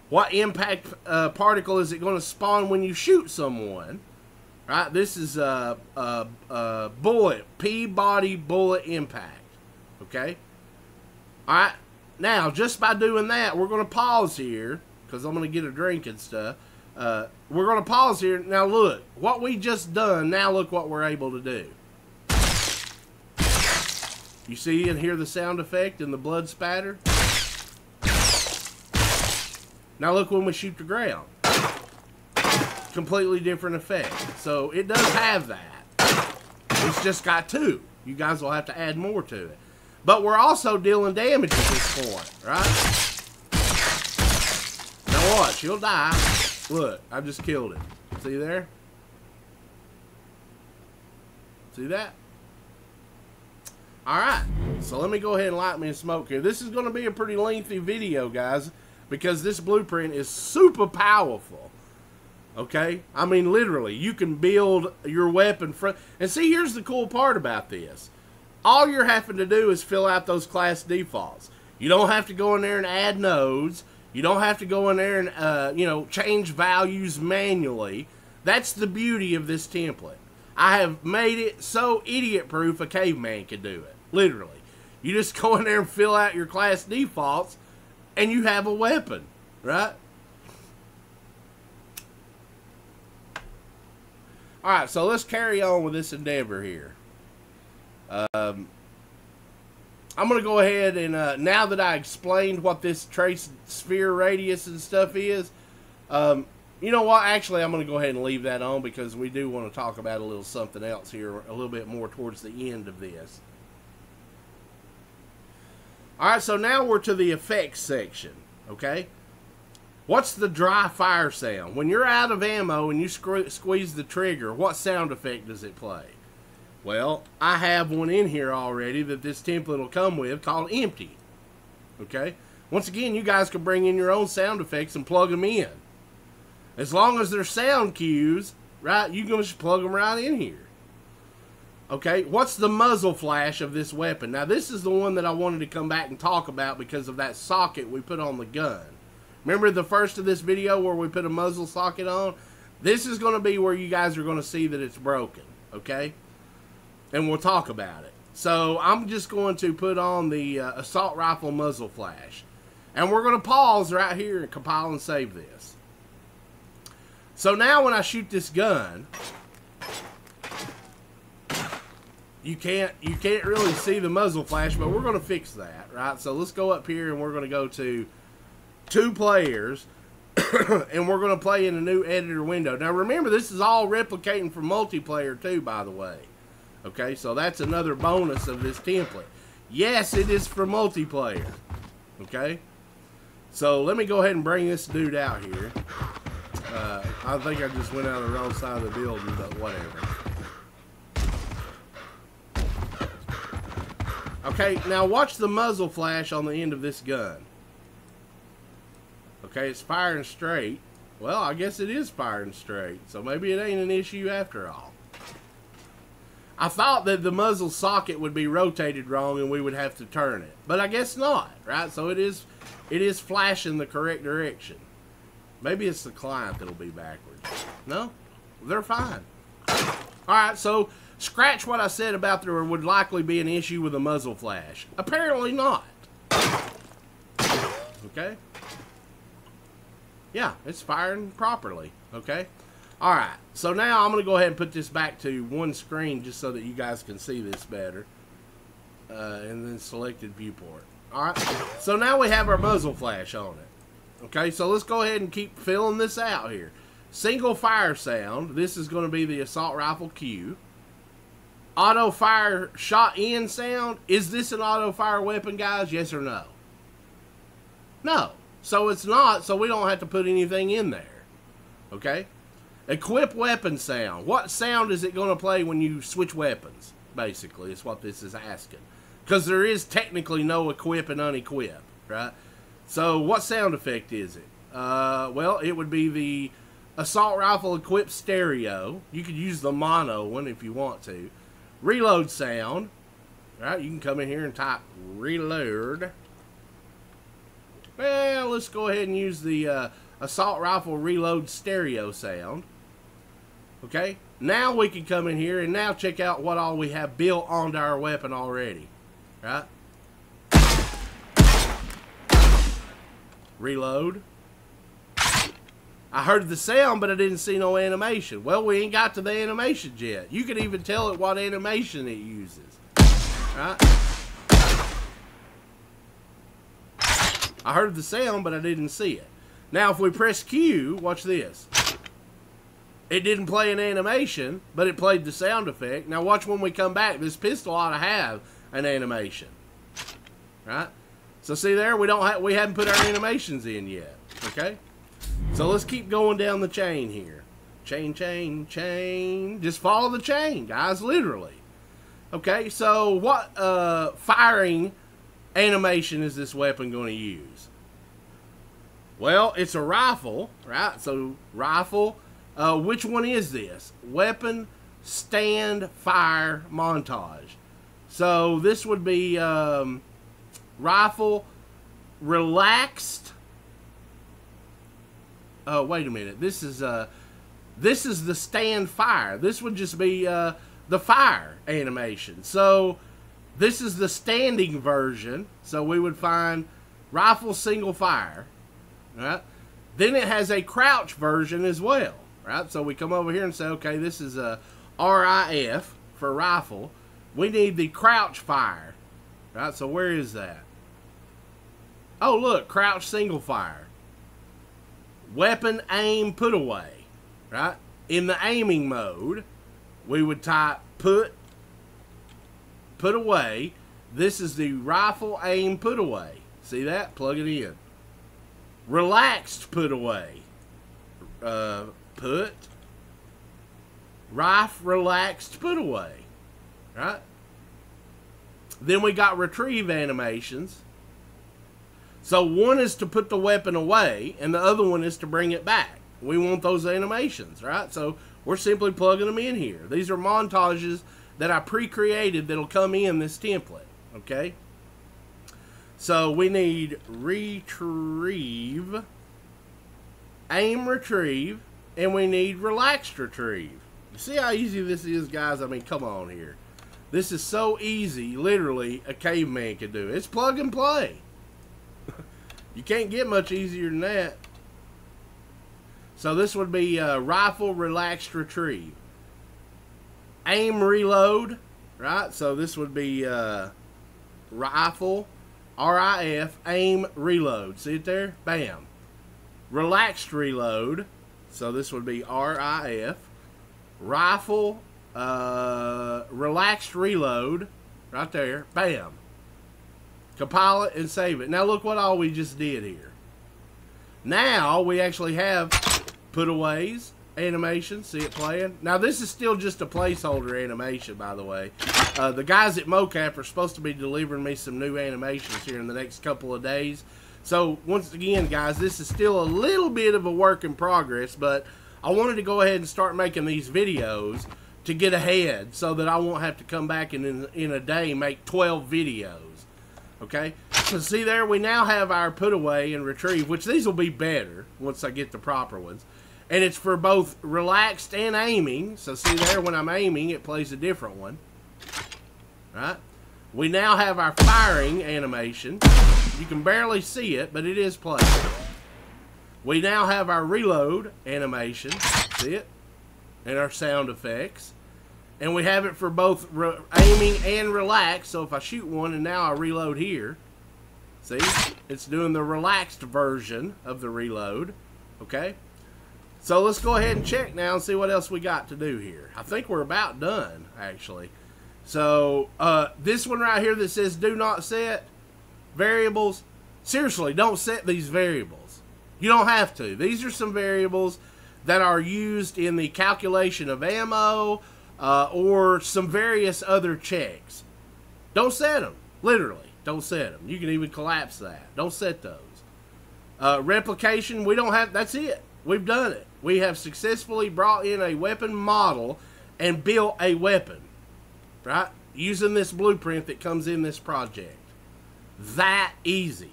What impact particle is it going to spawn when you shoot someone? Right? This is a bullet, P-body bullet impact. Okay? All right. Now, just by doing that, we're going to pause here, because I'm going to get a drink and stuff. We're going to pause here. Now look, what we just done, now look what we're able to do. You see and hear the sound effect and the blood spatter? Now look when we shoot the ground. Completely different effect. So it does have that. It's just got two. You guys will have to add more to it. But we're also dealing damage at this point, right? Watch, you'll die. Look, I just killed him. See there? See that? Alright, so let me go ahead and light me a smoke here. This is going to be a pretty lengthy video, guys, because this blueprint is super powerful. Okay? I mean, literally, you can build your weapon from... And see, here's the cool part about this. All you're having to do is fill out those class defaults. You don't have to go in there and add nodes. You don't have to go in there and, you know, change values manually. That's the beauty of this template. I have made it so idiot-proof a caveman could do it, literally. You just go in there and fill out your class defaults, and you have a weapon, right? All right, so let's carry on with this endeavor here. I'm going to go ahead and, now that I explained what this trace sphere radius and stuff is, you know what, actually I'm going to go ahead and leave that on because we do want to talk about a little something else here, a little bit more towards the end of this. Alright, so now we're to the effects section, okay? What's the dry fire sound? When you're out of ammo and you squeeze the trigger, what sound effect does it play? Well, I have one in here already that this template will come with called empty. Okay? Once again, you guys can bring in your own sound effects and plug them in. As long as they're sound cues, right, you can just plug them right in here. Okay? What's the muzzle flash of this weapon? Now, this is the one that I wanted to come back and talk about because of that socket we put on the gun. Remember the first of this video where we put a muzzle socket on? This is going to be where you guys are going to see that it's broken. Okay? And we'll talk about it. So I'm just going to put on the assault rifle muzzle flash. And we're going to pause right here and compile and save this. So now when I shoot this gun, you can't really see the muzzle flash, but we're going to fix that, right? So let's go up here and we're going to go to two players. and we're going to play in a new editor window. Now remember, this is all replicating from multiplayer too, by the way. Okay, so that's another bonus of this template. Yes, it is for multiplayer. Okay, so let me go ahead and bring this dude out here. I think I just went out of the wrong side of the building, but whatever. Okay, now watch the muzzle flash on the end of this gun. Okay, it's firing straight. Well, I guess it is firing straight, so maybe it ain't an issue after all. I thought that the muzzle socket would be rotated wrong and we would have to turn it, but I guess not, right? So it is flashing the correct direction. Maybe it's the client that'll be backwards. No, they're fine. Alright, so scratch what I said about there would likely be an issue with a muzzle flash. Apparently not. Okay? Yeah, it's firing properly. Okay? Alright, so now I'm going to go ahead and put this back to one screen just so that you guys can see this better. And then selected viewport. Alright, so now we have our muzzle flash on it. Okay, so let's go ahead and keep filling this out here. Single fire sound. This is going to be the assault rifle Q. Auto fire shot in sound. Is this an auto fire weapon, guys? Yes or no? No. So it's not, so we don't have to put anything in there. Okay? Equip weapon sound. What sound is it going to play when you switch weapons? Basically, is what this is asking. Because there is technically no equip and unequip, right? So, what sound effect is it? Well, it would be the assault rifle equipped stereo. You could use the mono one if you want to. Reload sound. Right? You can come in here and type reload. Well, let's go ahead and use the assault rifle reload stereo sound. Okay, now we can come in here and now check out what all we have built onto our weapon already. Right? Reload. I heard the sound, but I didn't see no animation. Well, we ain't got to the animation yet. You can even tell it what animation it uses. Right? I heard the sound, but I didn't see it. Now, if we press Q, watch this. It didn't play an animation, but it played the sound effect. Now watch when we come back. This pistol ought to have an animation. Right? So see there, we haven't put our animations in yet. Okay? So let's keep going down the chain here. Chain, chain, chain. Just follow the chain, guys, literally. Okay, so what firing animation is this weapon going to use? Well, it's a rifle, right? So rifle. Which one is this? Weapon, stand, fire, montage. So this would be rifle, relaxed. Oh, wait a minute. This is the stand fire. This would just be the fire animation. So this is the standing version. So we would find rifle single fire. All right. Then it has a crouch version as well. Right? So we come over here and say, okay, this is a RIF for rifle. We need the crouch fire. Right? So where is that? Oh, look, crouch single fire. Weapon aim put away. Right? In the aiming mode, we would type put away. This is the rifle aim put away. See that? Plug it in. Relaxed put away. Put rifle relaxed put away. Right? Then we got retrieve animations. So one is to put the weapon away and the other one is to bring it back. We want those animations, right? So we're simply plugging them in here. These are montages that I pre-created that'll come in this template. Okay? So we need retrieve, aim retrieve, and we need relaxed retrieve. You see how easy this is, guys? I mean, come on here. This is so easy, literally, a caveman could do it. It's plug and play. You can't get much easier than that. So this would be rifle, relaxed retrieve. Aim reload, right? So this would be rifle, RIF, aim reload. See it there? Bam. relaxed reload, so this would be RIF, rifle, relaxed reload, right there, bam. Compile it and save it. Now look what all we just did here. Now we actually have putaways, animation, see it playing. Now this is still just a placeholder animation, by the way. The guys at MoCap are supposed to be delivering me some new animations here in the next couple of days. So once again, guys, this is still a little bit of a work in progress, but I wanted to go ahead and start making these videos to get ahead so that I won't have to come back and in a day make 12 videos. Okay, so see there, we now have our put away and retrieve, which these will be better once I get the proper ones. And it's for both relaxed and aiming. So see there, when I'm aiming, it plays a different one. Right? We now have our firing animation. You can barely see it, but it is playing. We now have our reload animation. See it? And our sound effects. And we have it for both aiming and relaxed. So if I shoot one and now I reload here, see, it's doing the relaxed version of the reload. Okay, so let's go ahead and check now and see what else we got to do here. I think we're about done, actually. So this one right here that says do not set variables, seriously, don't set these variables. You don't have to. These are some variables that are used in the calculation of ammo, or some various other checks. Don't set them. Literally, don't set them. You can even collapse that. Don't set those. Replication, we don't have, that's it. We've done it. We have successfully brought in a weapon model and built a weapon, right? Using this blueprint that comes in this project. That easy.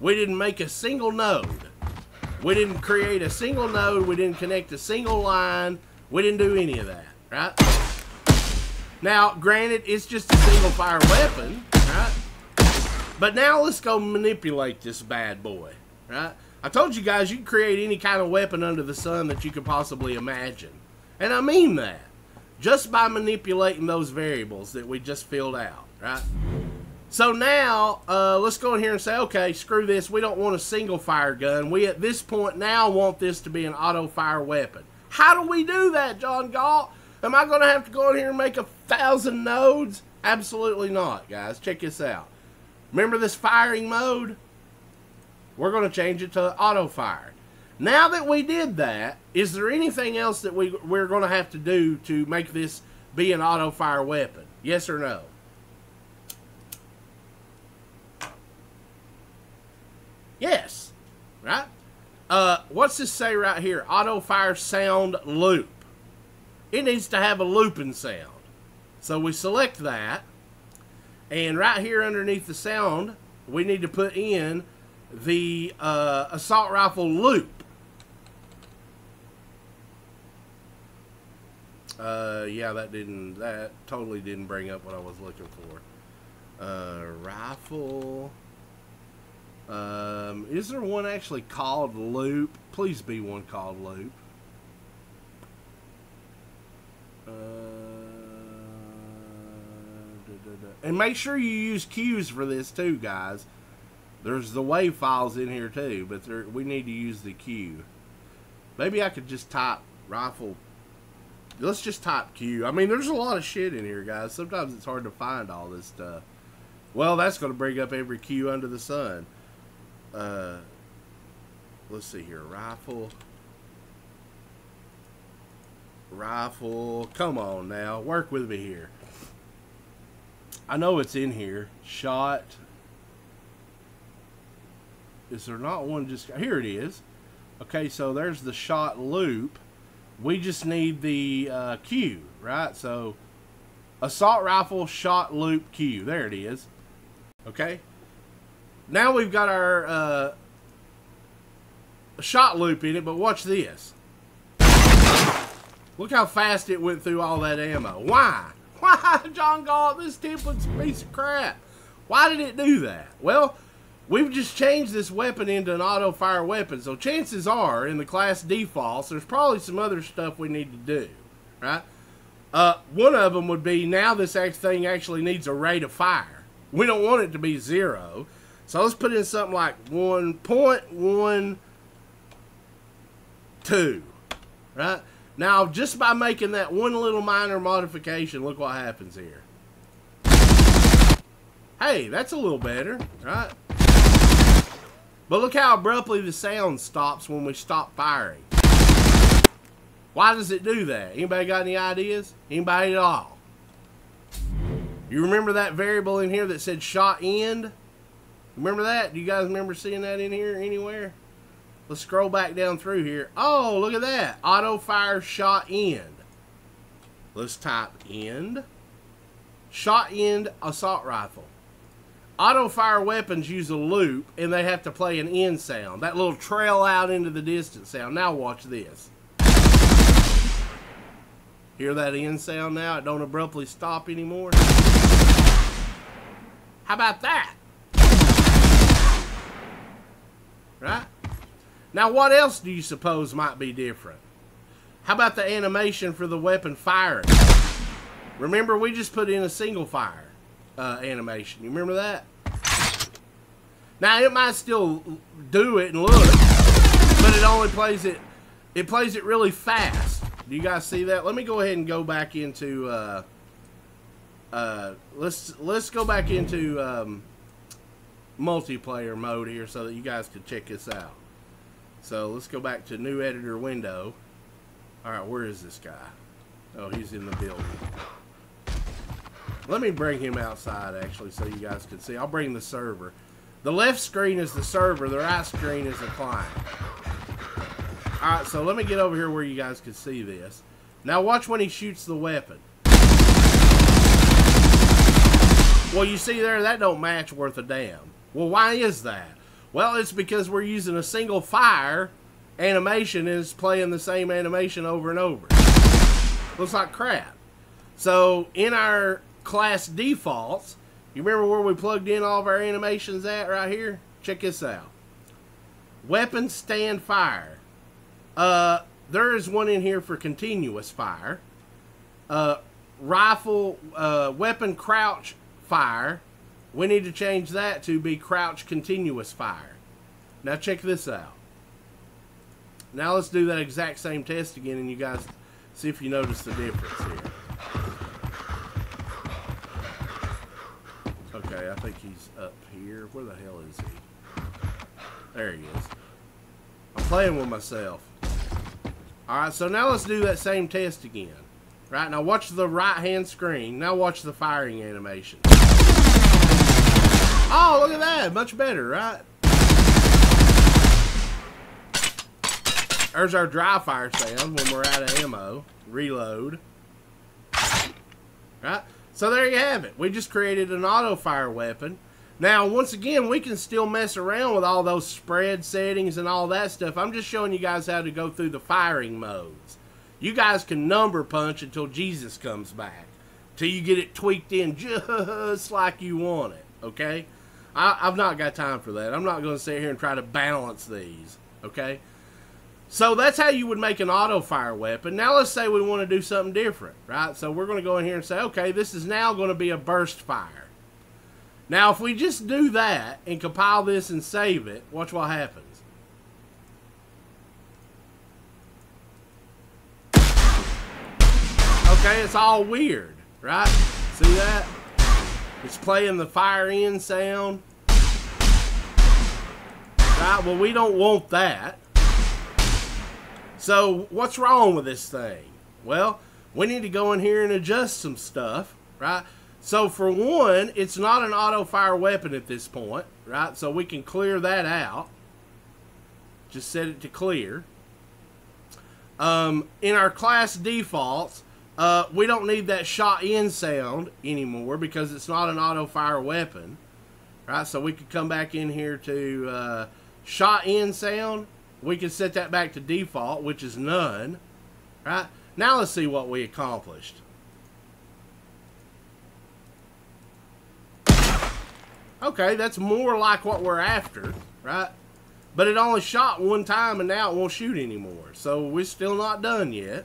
We didn't make a single node. We didn't create a single node. We didn't connect a single line. We didn't do any of that, right? Now, granted, it's just a single-fire weapon, right? But now let's go manipulate this bad boy, right? I told you guys you can create any kind of weapon under the sun that you could possibly imagine. And I mean that. Just by manipulating those variables that we just filled out, right? So now, let's go in here and say, okay, screw this. We don't want a single-fire gun. We, at this point, now want this to be an auto-fire weapon. How do we do that, John Galt? Am I going to have to go in here and make 1,000 nodes? Absolutely not, guys. Check this out. Remember this firing mode? We're going to change it to auto fire. Now that we did that, is there anything else that we're going to have to do to make this be an auto fire weapon? Yes or no? Yes. Right? What's this say right here? Auto fire sound loop. It needs to have a looping sound. So we select that, and right here underneath the sound, we need to put in the assault rifle loop. Yeah, that totally didn't bring up what I was looking for. Rifle. Is there one actually called loop? Please be one called loop. And make sure you use cues for this too, guys. There's the WAV files in here too, but we need to use the cue. Maybe I could just type rifle. Let's just type cue. I mean, there's a lot of shit in here, guys. Sometimes it's hard to find all this stuff. Well, that's going to bring up every cue under the sun. Let's see here. Rifle. Come on now. Work with me here. I know it's in here. Shot. Is there not one just... Here it is. Okay, so there's the shot loop. We just need the cue, right? So, assault rifle, shot loop, cue. There it is. Okay. Now we've got our shot loop in it, but watch this. Look how fast it went through all that ammo. Why? Why, John Galt, this template's a piece of crap. Why did it do that? Well, we've just changed this weapon into an auto-fire weapon, so chances are, in the class defaults, there's probably some other stuff we need to do, right? One of them would be, now this thing actually needs a rate of fire. We don't want it to be 0, so let's put in something like 1.1 two, right? Now, just by making that one little minor modification, look what happens here. Hey, that's a little better, right? But look how abruptly the sound stops when we stop firing. Why does it do that? Anybody got any ideas? Anybody at all? You remember that variable in here that said shot end? Remember that? Do you guys remember seeing that in here anywhere? Let's scroll back down through here. Oh, look at that. Auto fire shot end. Let's type end. Shot end assault rifle. Auto fire weapons use a loop and they have to play an end sound. That little trail out into the distance sound. Now watch this. Hear that end sound now? It don't abruptly stop anymore. How about that? Right? Now what else do you suppose might be different? How about the animation for the weapon firing? Remember, we just put in a single fire animation. You remember that? Now it might still do it and look, but it only plays it. It plays it really fast. Do you guys see that? Let me go ahead and go back into. Let's go back into multiplayer mode here so that you guys can check this out. So let's go back to new editor window. All right, where is this guy? Oh, he's in the building. Let me bring him outside, actually, so you guys can see. I'll bring the server. The left screen is the server. The right screen is the client. All right, so let me get over here where you guys can see this. Now watch when he shoots the weapon. Well, you see there, that don't match worth a damn. Well, why is that? Well, it's because we're using a single fire animation and it's playing the same animation over and over. Looks like crap. So in our class defaults, you remember where we plugged in all of our animations at right here? Check this out. Weapon stand fire. There is one in here for continuous fire. Rifle, weapon crouch fire. We need to change that to be crouch continuous fire. Now check this out. Now let's do that exact same test again and you guys see if you notice the difference here. Okay, I think he's up here. Where the hell is he? There he is. I'm playing with myself. Alright, so now let's do that same test again. Right, now watch the right-hand screen. Now watch the firing animation. Oh, look at that. Much better, right? There's our dry fire sound when we're out of ammo. Reload. Right? So there you have it. We just created an auto fire weapon. Now, once again, we can still mess around with all those spread settings and all that stuff. I'm just showing you guys how to go through the firing modes. You guys can number punch until Jesus comes back. Till you get it tweaked in just like you want it. Okay? I've not got time for that. I'm not going to sit here and try to balance these. Okay? So that's how you would make an auto fire weapon. Now let's say we want to do something different, right? So we're going to go in here and say, okay, this is now going to be a burst fire. Now if we just do that and compile this and save it, watch what happens. Okay, it's all weird, right? See that? It's playing the fire in sound. Right, well we don't want that. So, what's wrong with this thing? Well, we need to go in here and adjust some stuff, right? So, for one, it's not an auto-fire weapon at this point, right? So, we can clear that out. Just set it to clear. In our class defaults, we don't need that shot-in sound anymore because it's not an auto-fire weapon, right? So, we could come back in here to shot-in sound. We can set that back to default, which is none, right? Now let's see what we accomplished. Okay, that's more like what we're after, right? But it only shot one time and now it won't shoot anymore. So we're still not done yet.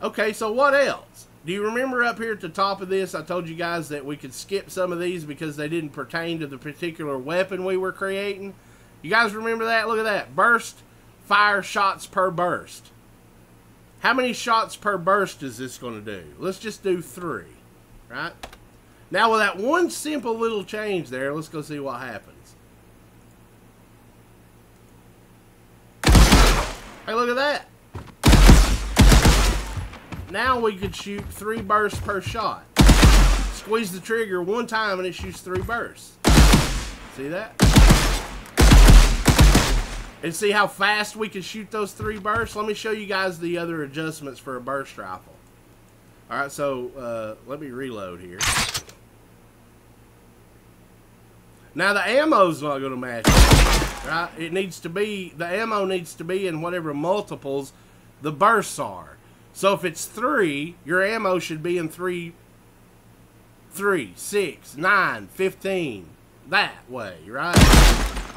Okay, so what else? Do you remember up here at the top of this, I told you guys that we could skip some of these because they didn't pertain to the particular weapon we were creating? You guys remember that? Look at that. Burst fire shots per burst. How many shots per burst is this going to do? Let's just do 3, right? Now with that one simple little change there, let's go see what happens. Hey, look at that. Now we could shoot 3 bursts per shot. Squeeze the trigger one time and it shoots 3 bursts. See that? And see how fast we can shoot those 3 bursts? Let me show you guys the other adjustments for a burst rifle. Alright, so let me reload here. Now the ammo's not going to match it, right? It needs to be, the ammo needs to be in whatever multiples the bursts are. So if it's 3, your ammo should be in 3, 6, 9, 15, that way, right?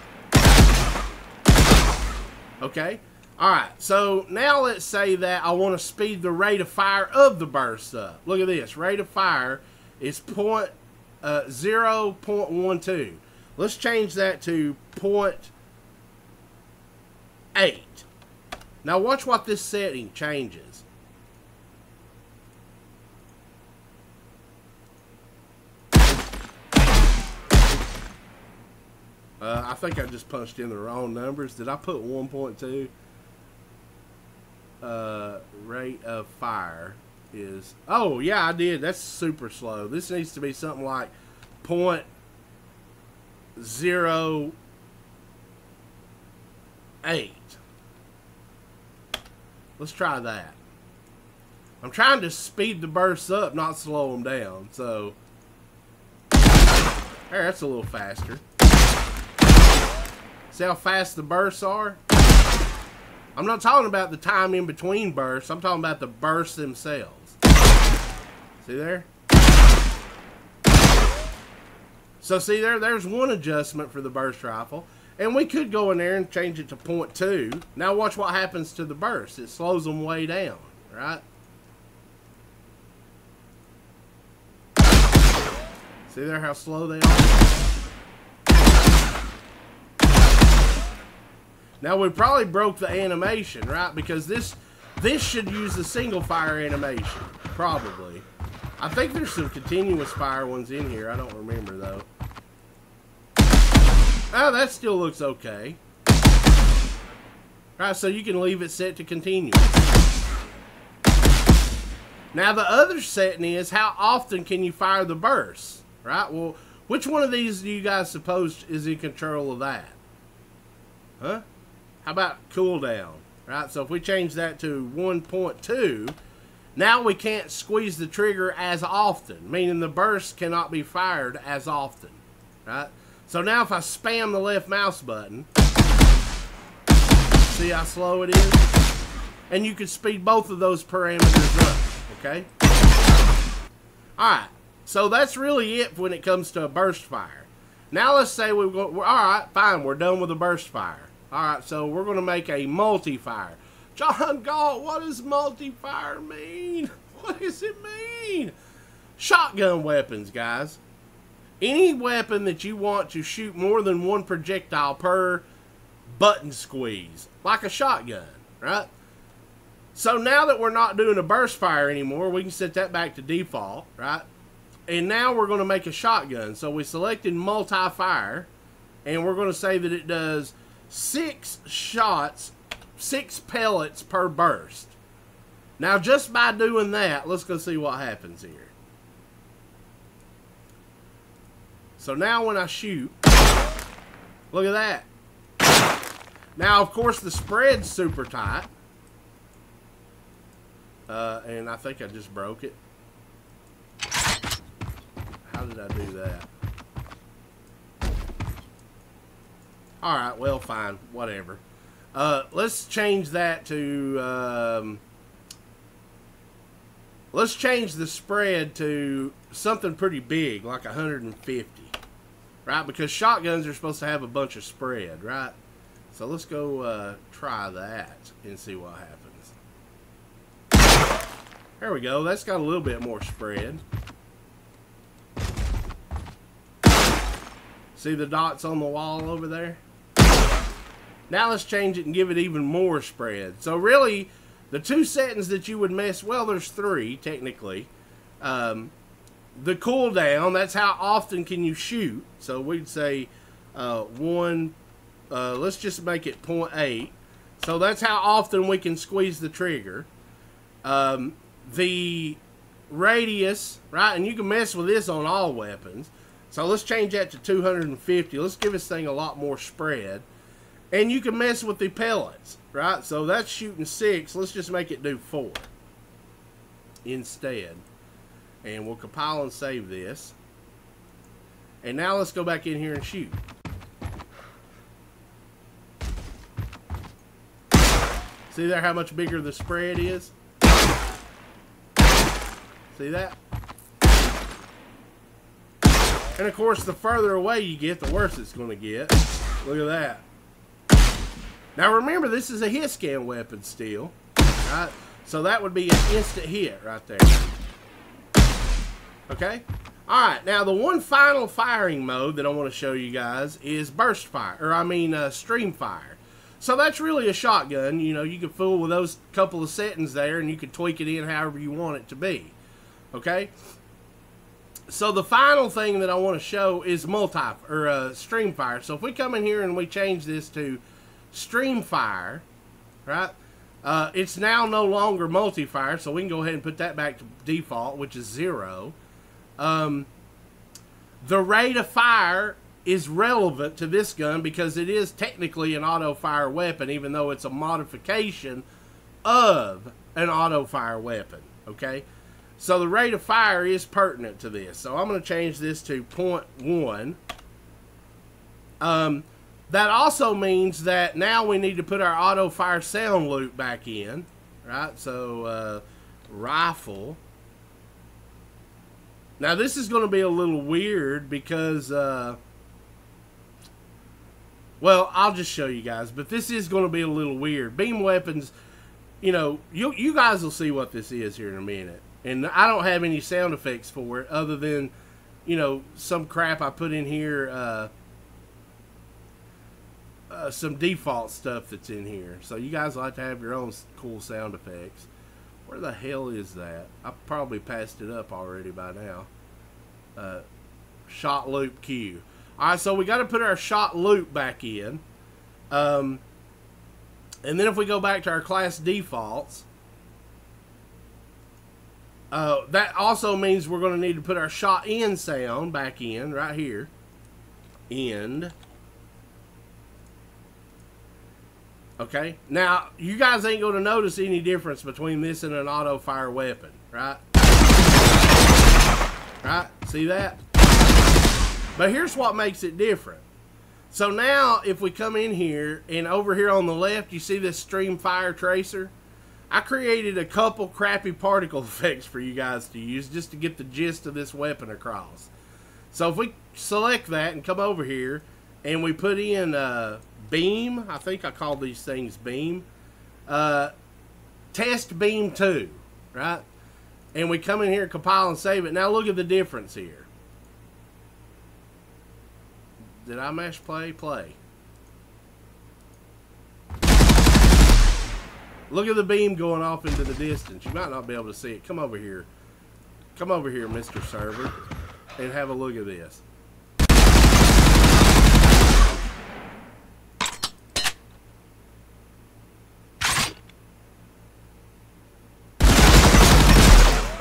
Okay, all right, so now let's say that I want to speed the rate of fire of the burst up. Look at this, rate of fire is 0.12. Let's change that to 0.8. Now watch what this setting changes. I think I just punched in the wrong numbers. Did I put 1.2? Rate of fire is... Oh, yeah, I did. That's super slow. This needs to be something like 0.08. Let's try that. I'm trying to speed the bursts up, not slow them down. So, there, that's a little faster. See how fast the bursts are? I'm not talking about the time in between bursts. I'm talking about the bursts themselves. See there? So see there? There's one adjustment for the burst rifle. And we could go in there and change it to 0.2. Now watch what happens to the burst. It slows them way down, right? See there how slow they are? Now we probably broke the animation, right? Because this should use the single fire animation, probably. I think there's some continuous fire ones in here. I don't remember though. Oh, that still looks okay. Right, so you can leave it set to continue. Now the other setting is how often can you fire the bursts, right? Well, which one of these do you guys suppose is in control of that? Huh? How about cooldown, right? So if we change that to 1.2, now we can't squeeze the trigger as often, meaning the burst cannot be fired as often, right? So now if I spam the left mouse button, see how slow it is? And you can speed both of those parameters up, okay? All right, so that's really it when it comes to a burst fire. Now let's say we've got, all right, fine, we're done with the burst fire. Alright, so we're going to make a multi-fire. John Galt, what does multi-fire mean? What does it mean? Shotgun weapons, guys. Any weapon that you want to shoot more than one projectile per button squeeze. Like a shotgun, right? So now that we're not doing a burst fire anymore, we can set that back to default, right? And now we're going to make a shotgun. So we selected multi-fire, and we're going to say that it does 6 pellets per burst. Now just by doing that, let's go see what happens here. So now when I shoot, look at that. Now of course the spread's super tight. And I think I just broke it. How did I do that? All right, well, fine, whatever. Let's change that to, let's change the spread to something pretty big, like 150, right? Because shotguns are supposed to have a bunch of spread, right? So let's go try that and see what happens. There we go, that's got a little bit more spread. See the dots on the wall over there? Now let's change it and give it even more spread. So really, the two settings that you would mess, well, there's three technically. The cooldown, that's how often can you shoot. So we'd say let's just make it 0.8. So that's how often we can squeeze the trigger. The radius, right? And you can mess with this on all weapons. So let's change that to 250. Let's give this thing a lot more spread. And you can mess with the pellets, right? So that's shooting 6. Let's just make it do 4 instead. And we'll compile and save this. And now let's go back in here and shoot. See there how much bigger the spread is? See that? And of course, the further away you get, the worse it's going to get. Look at that. Now remember, this is a hit scan weapon still, right? So that would be an instant hit right there. Okay? Alright, now the one final firing mode that I want to show you guys is burst fire, or I mean stream fire. So that's really a shotgun. You know, you can fool with those couple of settings there and you can tweak it in however you want it to be. Okay? So the final thing that I want to show is stream fire. So if we come in here and we change this to stream fire, right? It's now no longer multi-fire, so we can go ahead and put that back to default, which is 0. The rate of fire is relevant to this gun because it is technically an auto-fire weapon, even though it's a modification of an auto-fire weapon, okay? So the rate of fire is pertinent to this. So I'm going to change this to 0.1. That also means that now we need to put our auto-fire sound loop back in, right? So rifle. Now, this is going to be a little weird because, well, I'll just show you guys. But this is going to be a little weird. Beam weapons, you know, you guys will see what this is here in a minute. And I don't have any sound effects for it other than, you know, some crap I put in here, some default stuff that's in here. So you guys like to have your own cool sound effects. Where the hell is that? I probably passed it up already by now. Shot loop cue. Alright, so we got to put our shot loop back in. And then if we go back to our class defaults, that also means we're going to need to put our shot in sound back in right here. End. Okay, now you guys ain't going to notice any difference between this and an auto fire weapon, right? Right, see that? But here's what makes it different. So now if we come in here and over here on the left, you see this stream fire tracer? I created a couple crappy particle effects for you guys to use just to get the gist of this weapon across. So if we select that and come over here and we put in beam, I think I call these things beam, test beam 2, right? And we come in here, compile and save it. Now look at the difference here. Did I mash play? Play. Look at the beam going off into the distance. You might not be able to see it. Come over here. Come over here, Mr. Server, and have a look at this.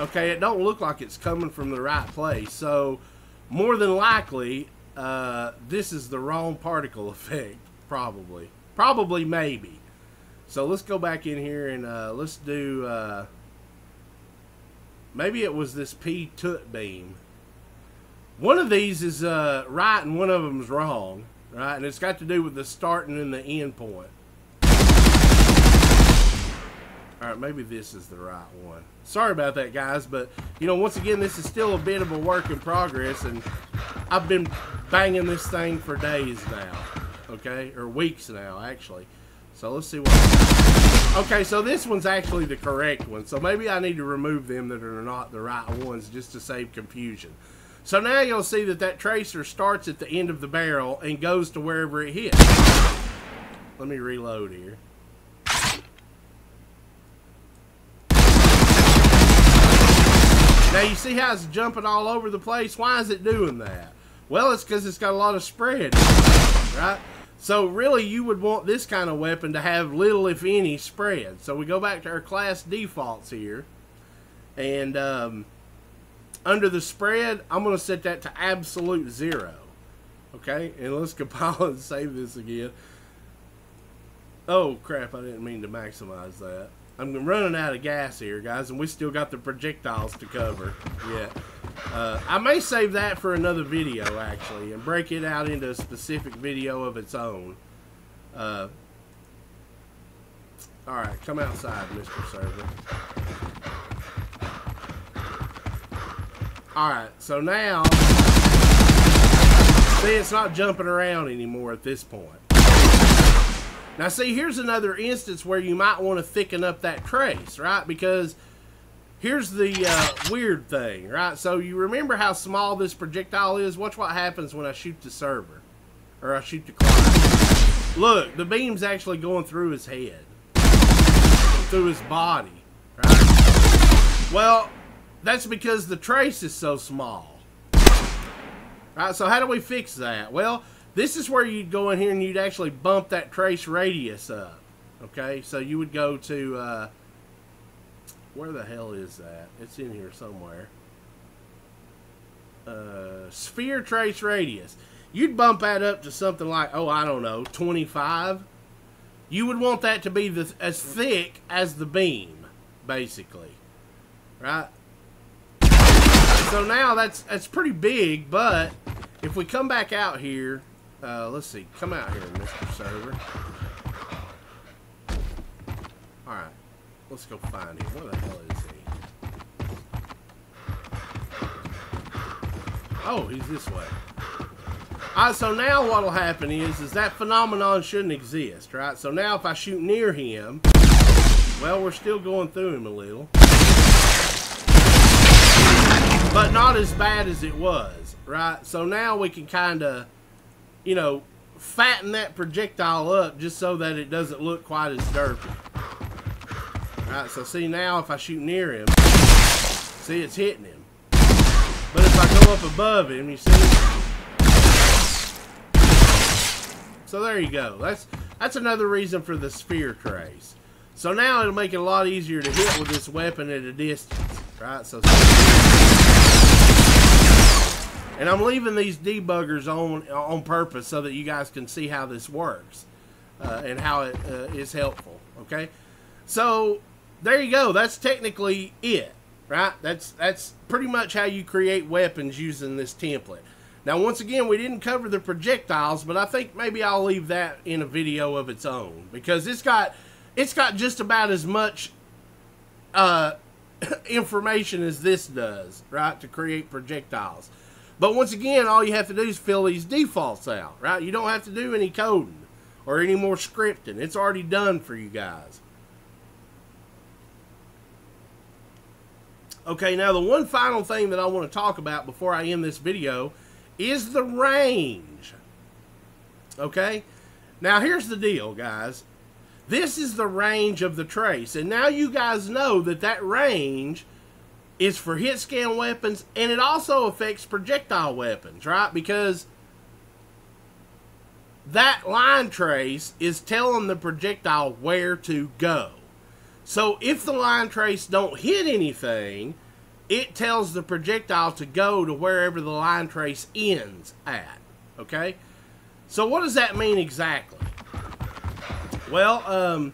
Okay, it don't look like it's coming from the right place, so more than likely, this is the wrong particle effect, probably. Probably, maybe. So let's go back in here and let's do, maybe it was this P-Tut beam. One of these is right and one of them is wrong, right? And it's got to do with the starting and the end point. Alright, maybe this is the right one. Sorry about that, guys, but, you know, once again, this is still a bit of a work in progress, and I've been banging this thing for days now, okay? Or weeks now, actually. So, let's see what... Okay, so this one's actually the correct one, so maybe I need to remove them that are not the right ones just to save confusion. So, now you'll see that that tracer starts at the end of the barrel and goes to wherever it hits. Let me reload here. Now you see how it's jumping all over the place? Why is it doing that? Well, it's because it's got a lot of spread, right? So really you would want this kind of weapon to have little, if any, spread. So we go back to our class defaults here. And under the spread, I'm going to set that to absolute zero. Okay, and let's compile and save this again. Oh crap, I didn't mean to maximize that. I'm running out of gas here, guys, and we still got the projectiles to cover. Yeah, I may save that for another video, actually, and break it out into a specific video of its own. All right, come outside, Mr. Server. All right, so now, see, it's not jumping around anymore at this point. Now see, here's another instance where you might want to thicken up that trace, right? Because here's the weird thing, right? So you remember how small this projectile is? Watch what happens when I shoot the server, or I shoot the client. Look, the beam's actually going through his head, through his body, right? Well, that's because the trace is so small, right? So how do we fix that? Well, this is where you'd go in here and you'd actually bump that trace radius up, okay? So you would go to, where the hell is that? It's in here somewhere. Sphere trace radius. You'd bump that up to something like, oh, I don't know, 25. You would want that to be as thick as the beam, basically, right? So now that's pretty big, but if we come back out here, let's see. Come out here, Mr. Server. Alright. Let's go find him. Where the hell is he? Oh, he's this way. Alright, so now what'll happen is that phenomenon shouldn't exist, right? So now if I shoot near him, well, we're still going through him a little. But not as bad as it was, right? So now we can kind of, you know, fatten that projectile up just so that it doesn't look quite as derpy. Alright, so see now if I shoot near him, see it's hitting him. But if I go up above him, you see? So there you go. That's another reason for the sphere trace. So now it'll make it a lot easier to hit with this weapon at a distance, right? So and I'm leaving these debuggers on purpose so that you guys can see how this works and how it is helpful, okay? So there you go. That's technically it, right? That's pretty much how you create weapons using this template. Now, once again, we didn't cover the projectiles, but I think maybe I'll leave that in a video of its own because it's got just about as much information as this does, right, to create projectiles. But once again, all you have to do is fill these defaults out, right? You don't have to do any coding or any more scripting. It's already done for you guys. Okay, now the one final thing that I want to talk about before I end this video is the range. Okay? Now here's the deal, guys. This is the range of the trace. And now you guys know that that range is for hit scan weapons, and it also affects projectile weapons, right? Because that line trace is telling the projectile where to go. So if the line trace don't hit anything, it tells the projectile to go to wherever the line trace ends at, okay? So what does that mean exactly? Well,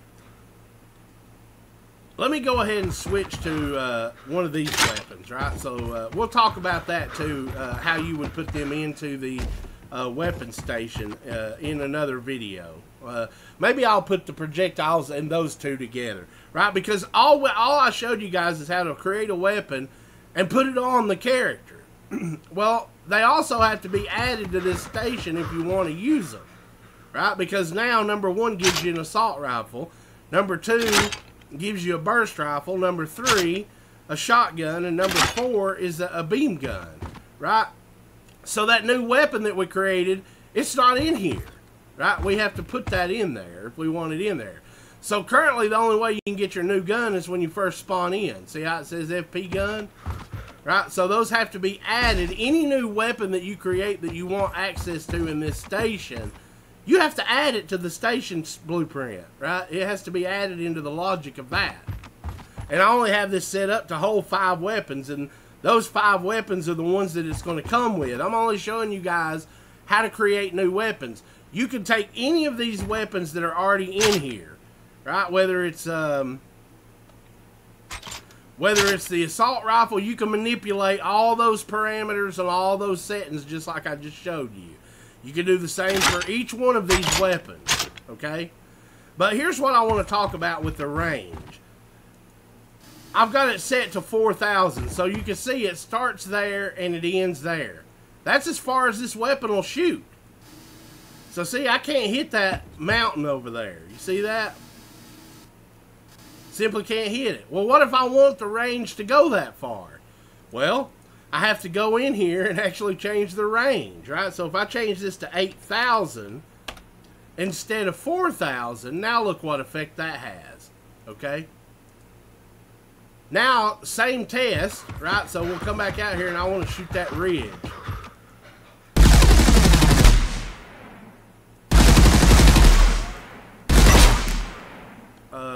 let me go ahead and switch to one of these weapons, right? So we'll talk about that too, how you would put them into the weapon station in another video. Maybe I'll put the projectiles and those two together, right? Because all I showed you guys is how to create a weapon and put it on the character. Well, they also have to be added to this station if you want to use them, right? Because now number one gives you an assault rifle, number two gives you a burst rifle, number three a shotgun, and number four is a beam gun, right? So that new weapon that we created, it's not in here, right? We have to put that in there if we want it in there. So currently the only way you can get your new gun is when you first spawn in. See how it says FP gun? Right, so those have to be added. Any new weapon that you create that you want access to in this station, you have to add it to the station's blueprint, right? It has to be added into the logic of that. And I only have this set up to hold 5 weapons, and those 5 weapons are the ones that it's going to come with. I'm only showing you guys how to create new weapons. You can take any of these weapons that are already in here, right? Whether it's the assault rifle, you can manipulate all those parameters and all those settings just like I just showed you. You can do the same for each one of these weapons, okay? But here's what I want to talk about with the range. I've got it set to 4,000, so you can see it starts there and it ends there. That's as far as this weapon will shoot. So see, I can't hit that mountain over there. You see that? Simply can't hit it. Well, what if I want the range to go that far? Well, I have to go in here and actually change the range, right? So if I change this to 8,000 instead of 4,000, now look what effect that has, okay? Now, same test, right? So we'll come back out here and I want to shoot that ridge.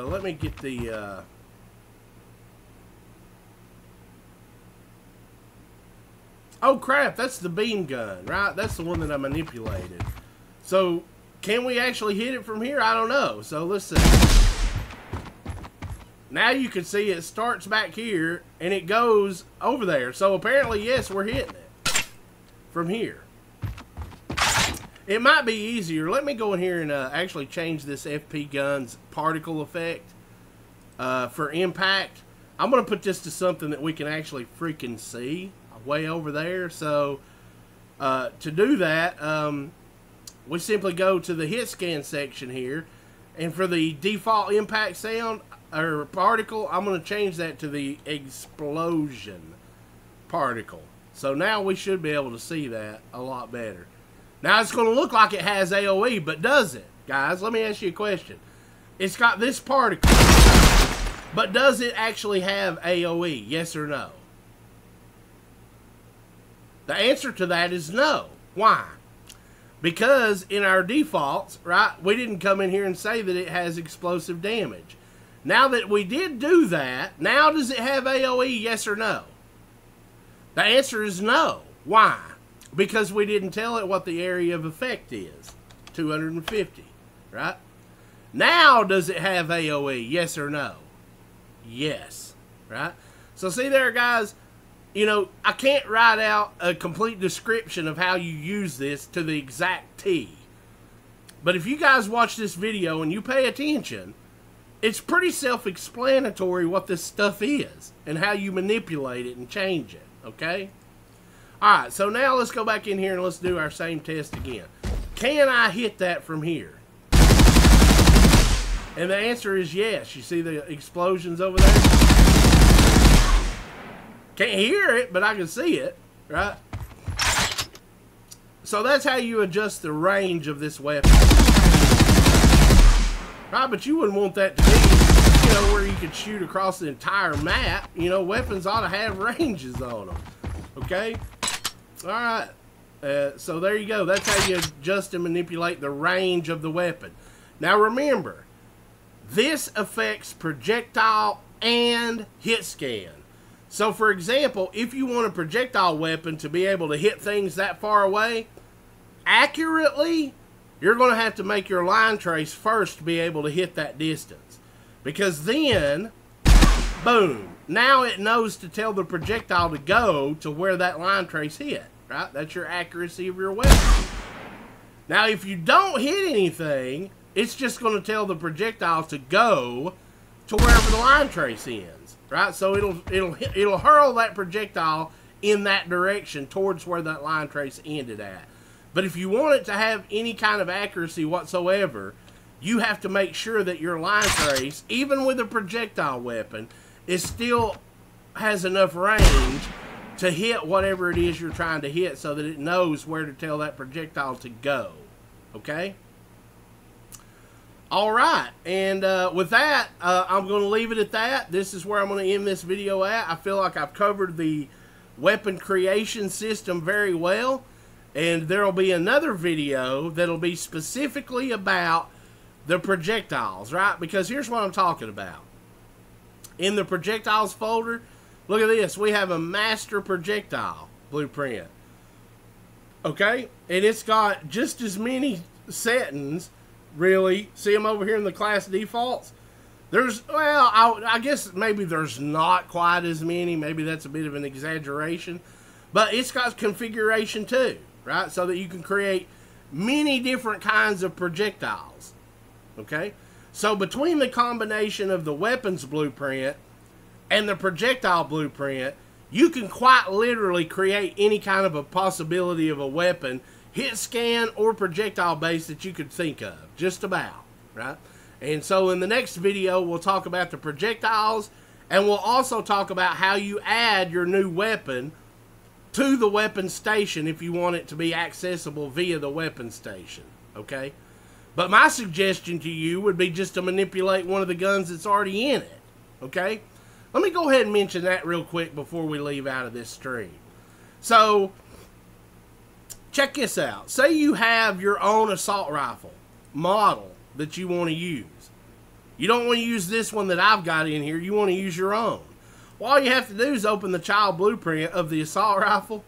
Let me get the, oh crap, that's the beam gun, right? That's the one that I manipulated. So, can we actually hit it from here? I don't know. So, let's see. Now you can see it starts back here, and it goes over there. So, apparently, yes, we're hitting it from here. It might be easier. Let me go in here and actually change this FP gun's particle effect for impact. I'm going to put this to something that we can actually freaking see way over there. So to do that, we simply go to the hit scan section here. And for the default impact sound or particle, I'm going to change that to the explosion particle. So now we should be able to see that a lot better. Now, it's going to look like it has AOE, but does it? Guys, let me ask you a question. It's got this particle, but does it actually have AOE? Yes or no? The answer to that is no. Why? Because in our defaults, right, we didn't come in here and say that it has explosive damage. Now that we did do that, now does it have AOE? Yes or no? The answer is no. Why? Because we didn't tell it what the area of effect is, 250, right? Now, does it have AOE, yes or no? Yes, right? So see there, guys, you know, I can't write out a complete description of how you use this to the exact T. But if you guys watch this video and you pay attention, it's pretty self-explanatory what this stuff is and how you manipulate it and change it, okay? Alright, so now let's go back in here and let's do our same test again. Can I hit that from here? And the answer is yes. You see the explosions over there? Can't hear it, but I can see it, right? So that's how you adjust the range of this weapon. Right, but you wouldn't want that to be, you know, where you could shoot across the entire map. You know, weapons ought to have ranges on them, okay? All right, so there you go. That's how you adjust and manipulate the range of the weapon. Now remember, this affects projectile and hit scan. So for example, if you want a projectile weapon to be able to hit things that far away accurately, you're going to have to make your line trace first to be able to hit that distance. Because then, boom, now it knows to tell the projectile to go to where that line trace hit. Right? That's your accuracy of your weapon. Now, if you don't hit anything, it's just going to tell the projectile to go to wherever the line trace ends, right? So it'll hurl that projectile in that direction towards where that line trace ended at. But if you want it to have any kind of accuracy whatsoever, you have to make sure that your line trace, even with a projectile weapon, it still has enough range to hit whatever it is you're trying to hit so that it knows where to tell that projectile to go, okay? All right, and with that, I'm going to leave it at that. This is where I'm going to end this video at. I feel like I've covered the weapon creation system very well, and there will be another video that will be specifically about the projectiles, right? Because here's what I'm talking about. In the projectiles folder, look at this. We have a master projectile blueprint, okay? And it's got just as many settings. Really, see them over here in the class defaults. There's, well, I guess maybe there's not quite as many. Maybe that's a bit of an exaggeration, but it's got configuration too, right? So that you can create many different kinds of projectiles. Okay, so between the combination of the weapons blueprint and the projectile blueprint, you can quite literally create any kind of a possibility of a weapon, hit scan or projectile base, that you could think of, just about, right? And so in the next video, we'll talk about the projectiles, and we'll also talk about how you add your new weapon to the weapon station if you want it to be accessible via the weapon station, okay? But my suggestion to you would be just to manipulate one of the guns that's already in it, okay? Let me go ahead and mention that real quick before we leave out of this stream. So, check this out. Say you have your own assault rifle model that you want to use. You don't want to use this one that I've got in here. You want to use your own. Well, all you have to do is open the child blueprint of the assault rifle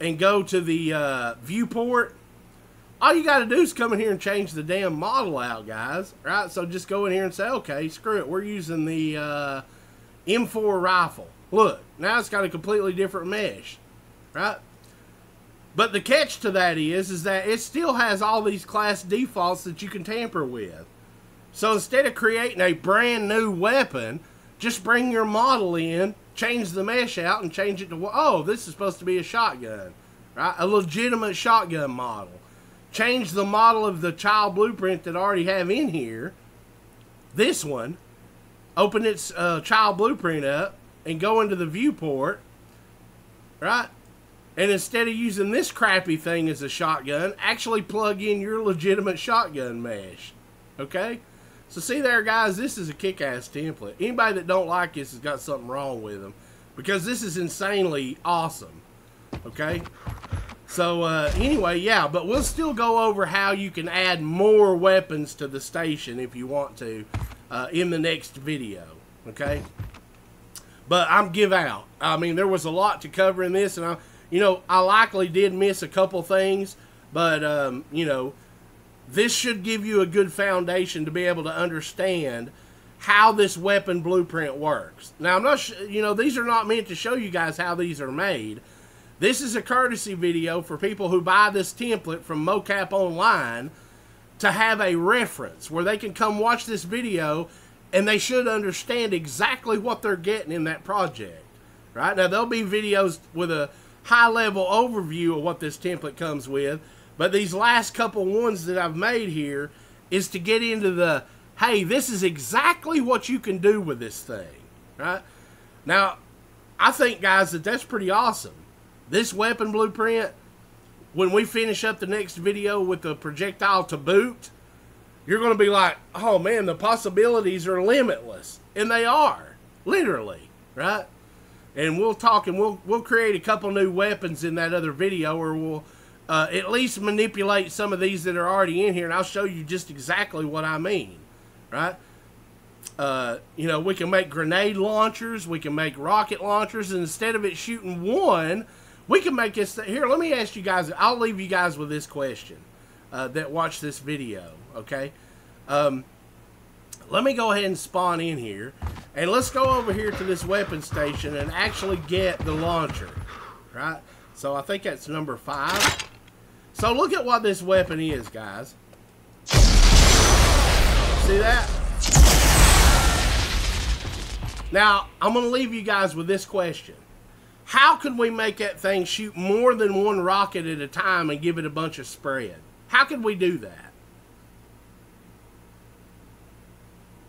and go to the viewport. All you got to do is come in here and change the damn model out, guys. Right? So just go in here and say, okay, screw it. We're using the M4 rifle. Look, now it's got a completely different mesh. Right? But the catch to that is that it still has all these class defaults that you can tamper with. So instead of creating a brand new weapon, just bring your model in, change the mesh out, and change it to, oh, this is supposed to be a shotgun, right? A legitimate shotgun model. Change the model of the child blueprint that I already have in here, this one, open its child blueprint up, and go into the viewport, right? And instead of using this crappy thing as a shotgun, actually plug in your legitimate shotgun mesh. Okay? So see there, guys, this is a kick-ass template. Anybody that don't like this has got something wrong with them, because this is insanely awesome. Okay? So anyway, yeah, but we'll still go over how you can add more weapons to the station if you want to in the next video. Okay? But I'm give out. I mean, there was a lot to cover in this, and you know, I likely did miss a couple things, but, you know, this should give you a good foundation to be able to understand how this weapon blueprint works. Now, I'm not you know, these are not meant to show you guys how these are made. This is a courtesy video for people who buy this template from MoCap Online to have a reference where they can come watch this video and they should understand exactly what they're getting in that project, right? Now, there'll be videos with a high-level overview of what this template comes with, but these last couple ones that I've made here is to get into the, hey, this is exactly what you can do with this thing, right? Now, I think, guys, that that's pretty awesome. This weapon blueprint, when we finish up the next video with the projectile to boot, you're going to be like, oh, man, the possibilities are limitless, and they are, literally, right? And we'll talk, and we'll create a couple new weapons in that other video, or we'll at least manipulate some of these that are already in here, and I'll show you just exactly what I mean, right? You know, we can make grenade launchers, we can make rocket launchers, and instead of it shooting one, we can make this, here, let me ask you guys, I'll leave you guys with this question that watch this video, okay? Let me go ahead and spawn in here, and let's go over here to this weapon station and actually get the launcher, right? So I think that's number 5. So look at what this weapon is, guys. See that? Now, I'm going to leave you guys with this question. How can we make that thing shoot more than one rocket at a time and give it a bunch of spread? How can we do that?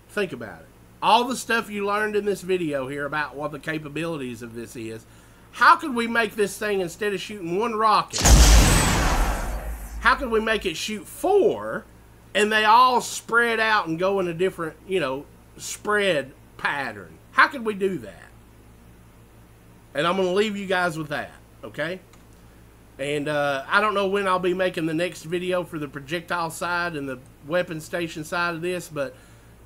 Think about it. All the stuff you learned in this video here about what the capabilities of this is, how could we make this thing, instead of shooting one rocket, how could we make it shoot 4 and they all spread out and go in a different, you know, spread pattern. How can we do that? And I'm going to leave you guys with that, okay? And I don't know when I'll be making the next video for the projectile side and the weapon station side of this, but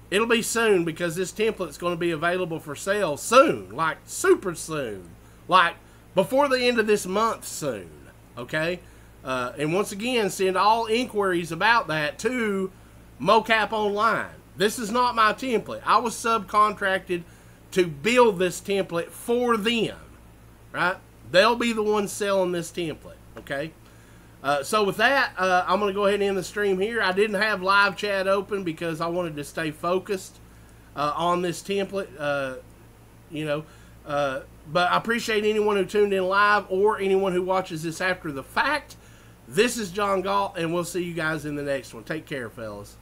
it'll be soon, because this template's going to be available for sale soon, like super soon, like before the end of this month soon, okay? And once again, send all inquiries about that to MoCap Online. This is not my template. I was subcontracted to build this template for them, right? They'll be the ones selling this template, okay? So with that, I'm going to go ahead and end the stream here. I didn't have live chat open because I wanted to stay focused on this template, you know. But I appreciate anyone who tuned in live or anyone who watches this after the fact. This is John Galt, and we'll see you guys in the next one. Take care, fellas.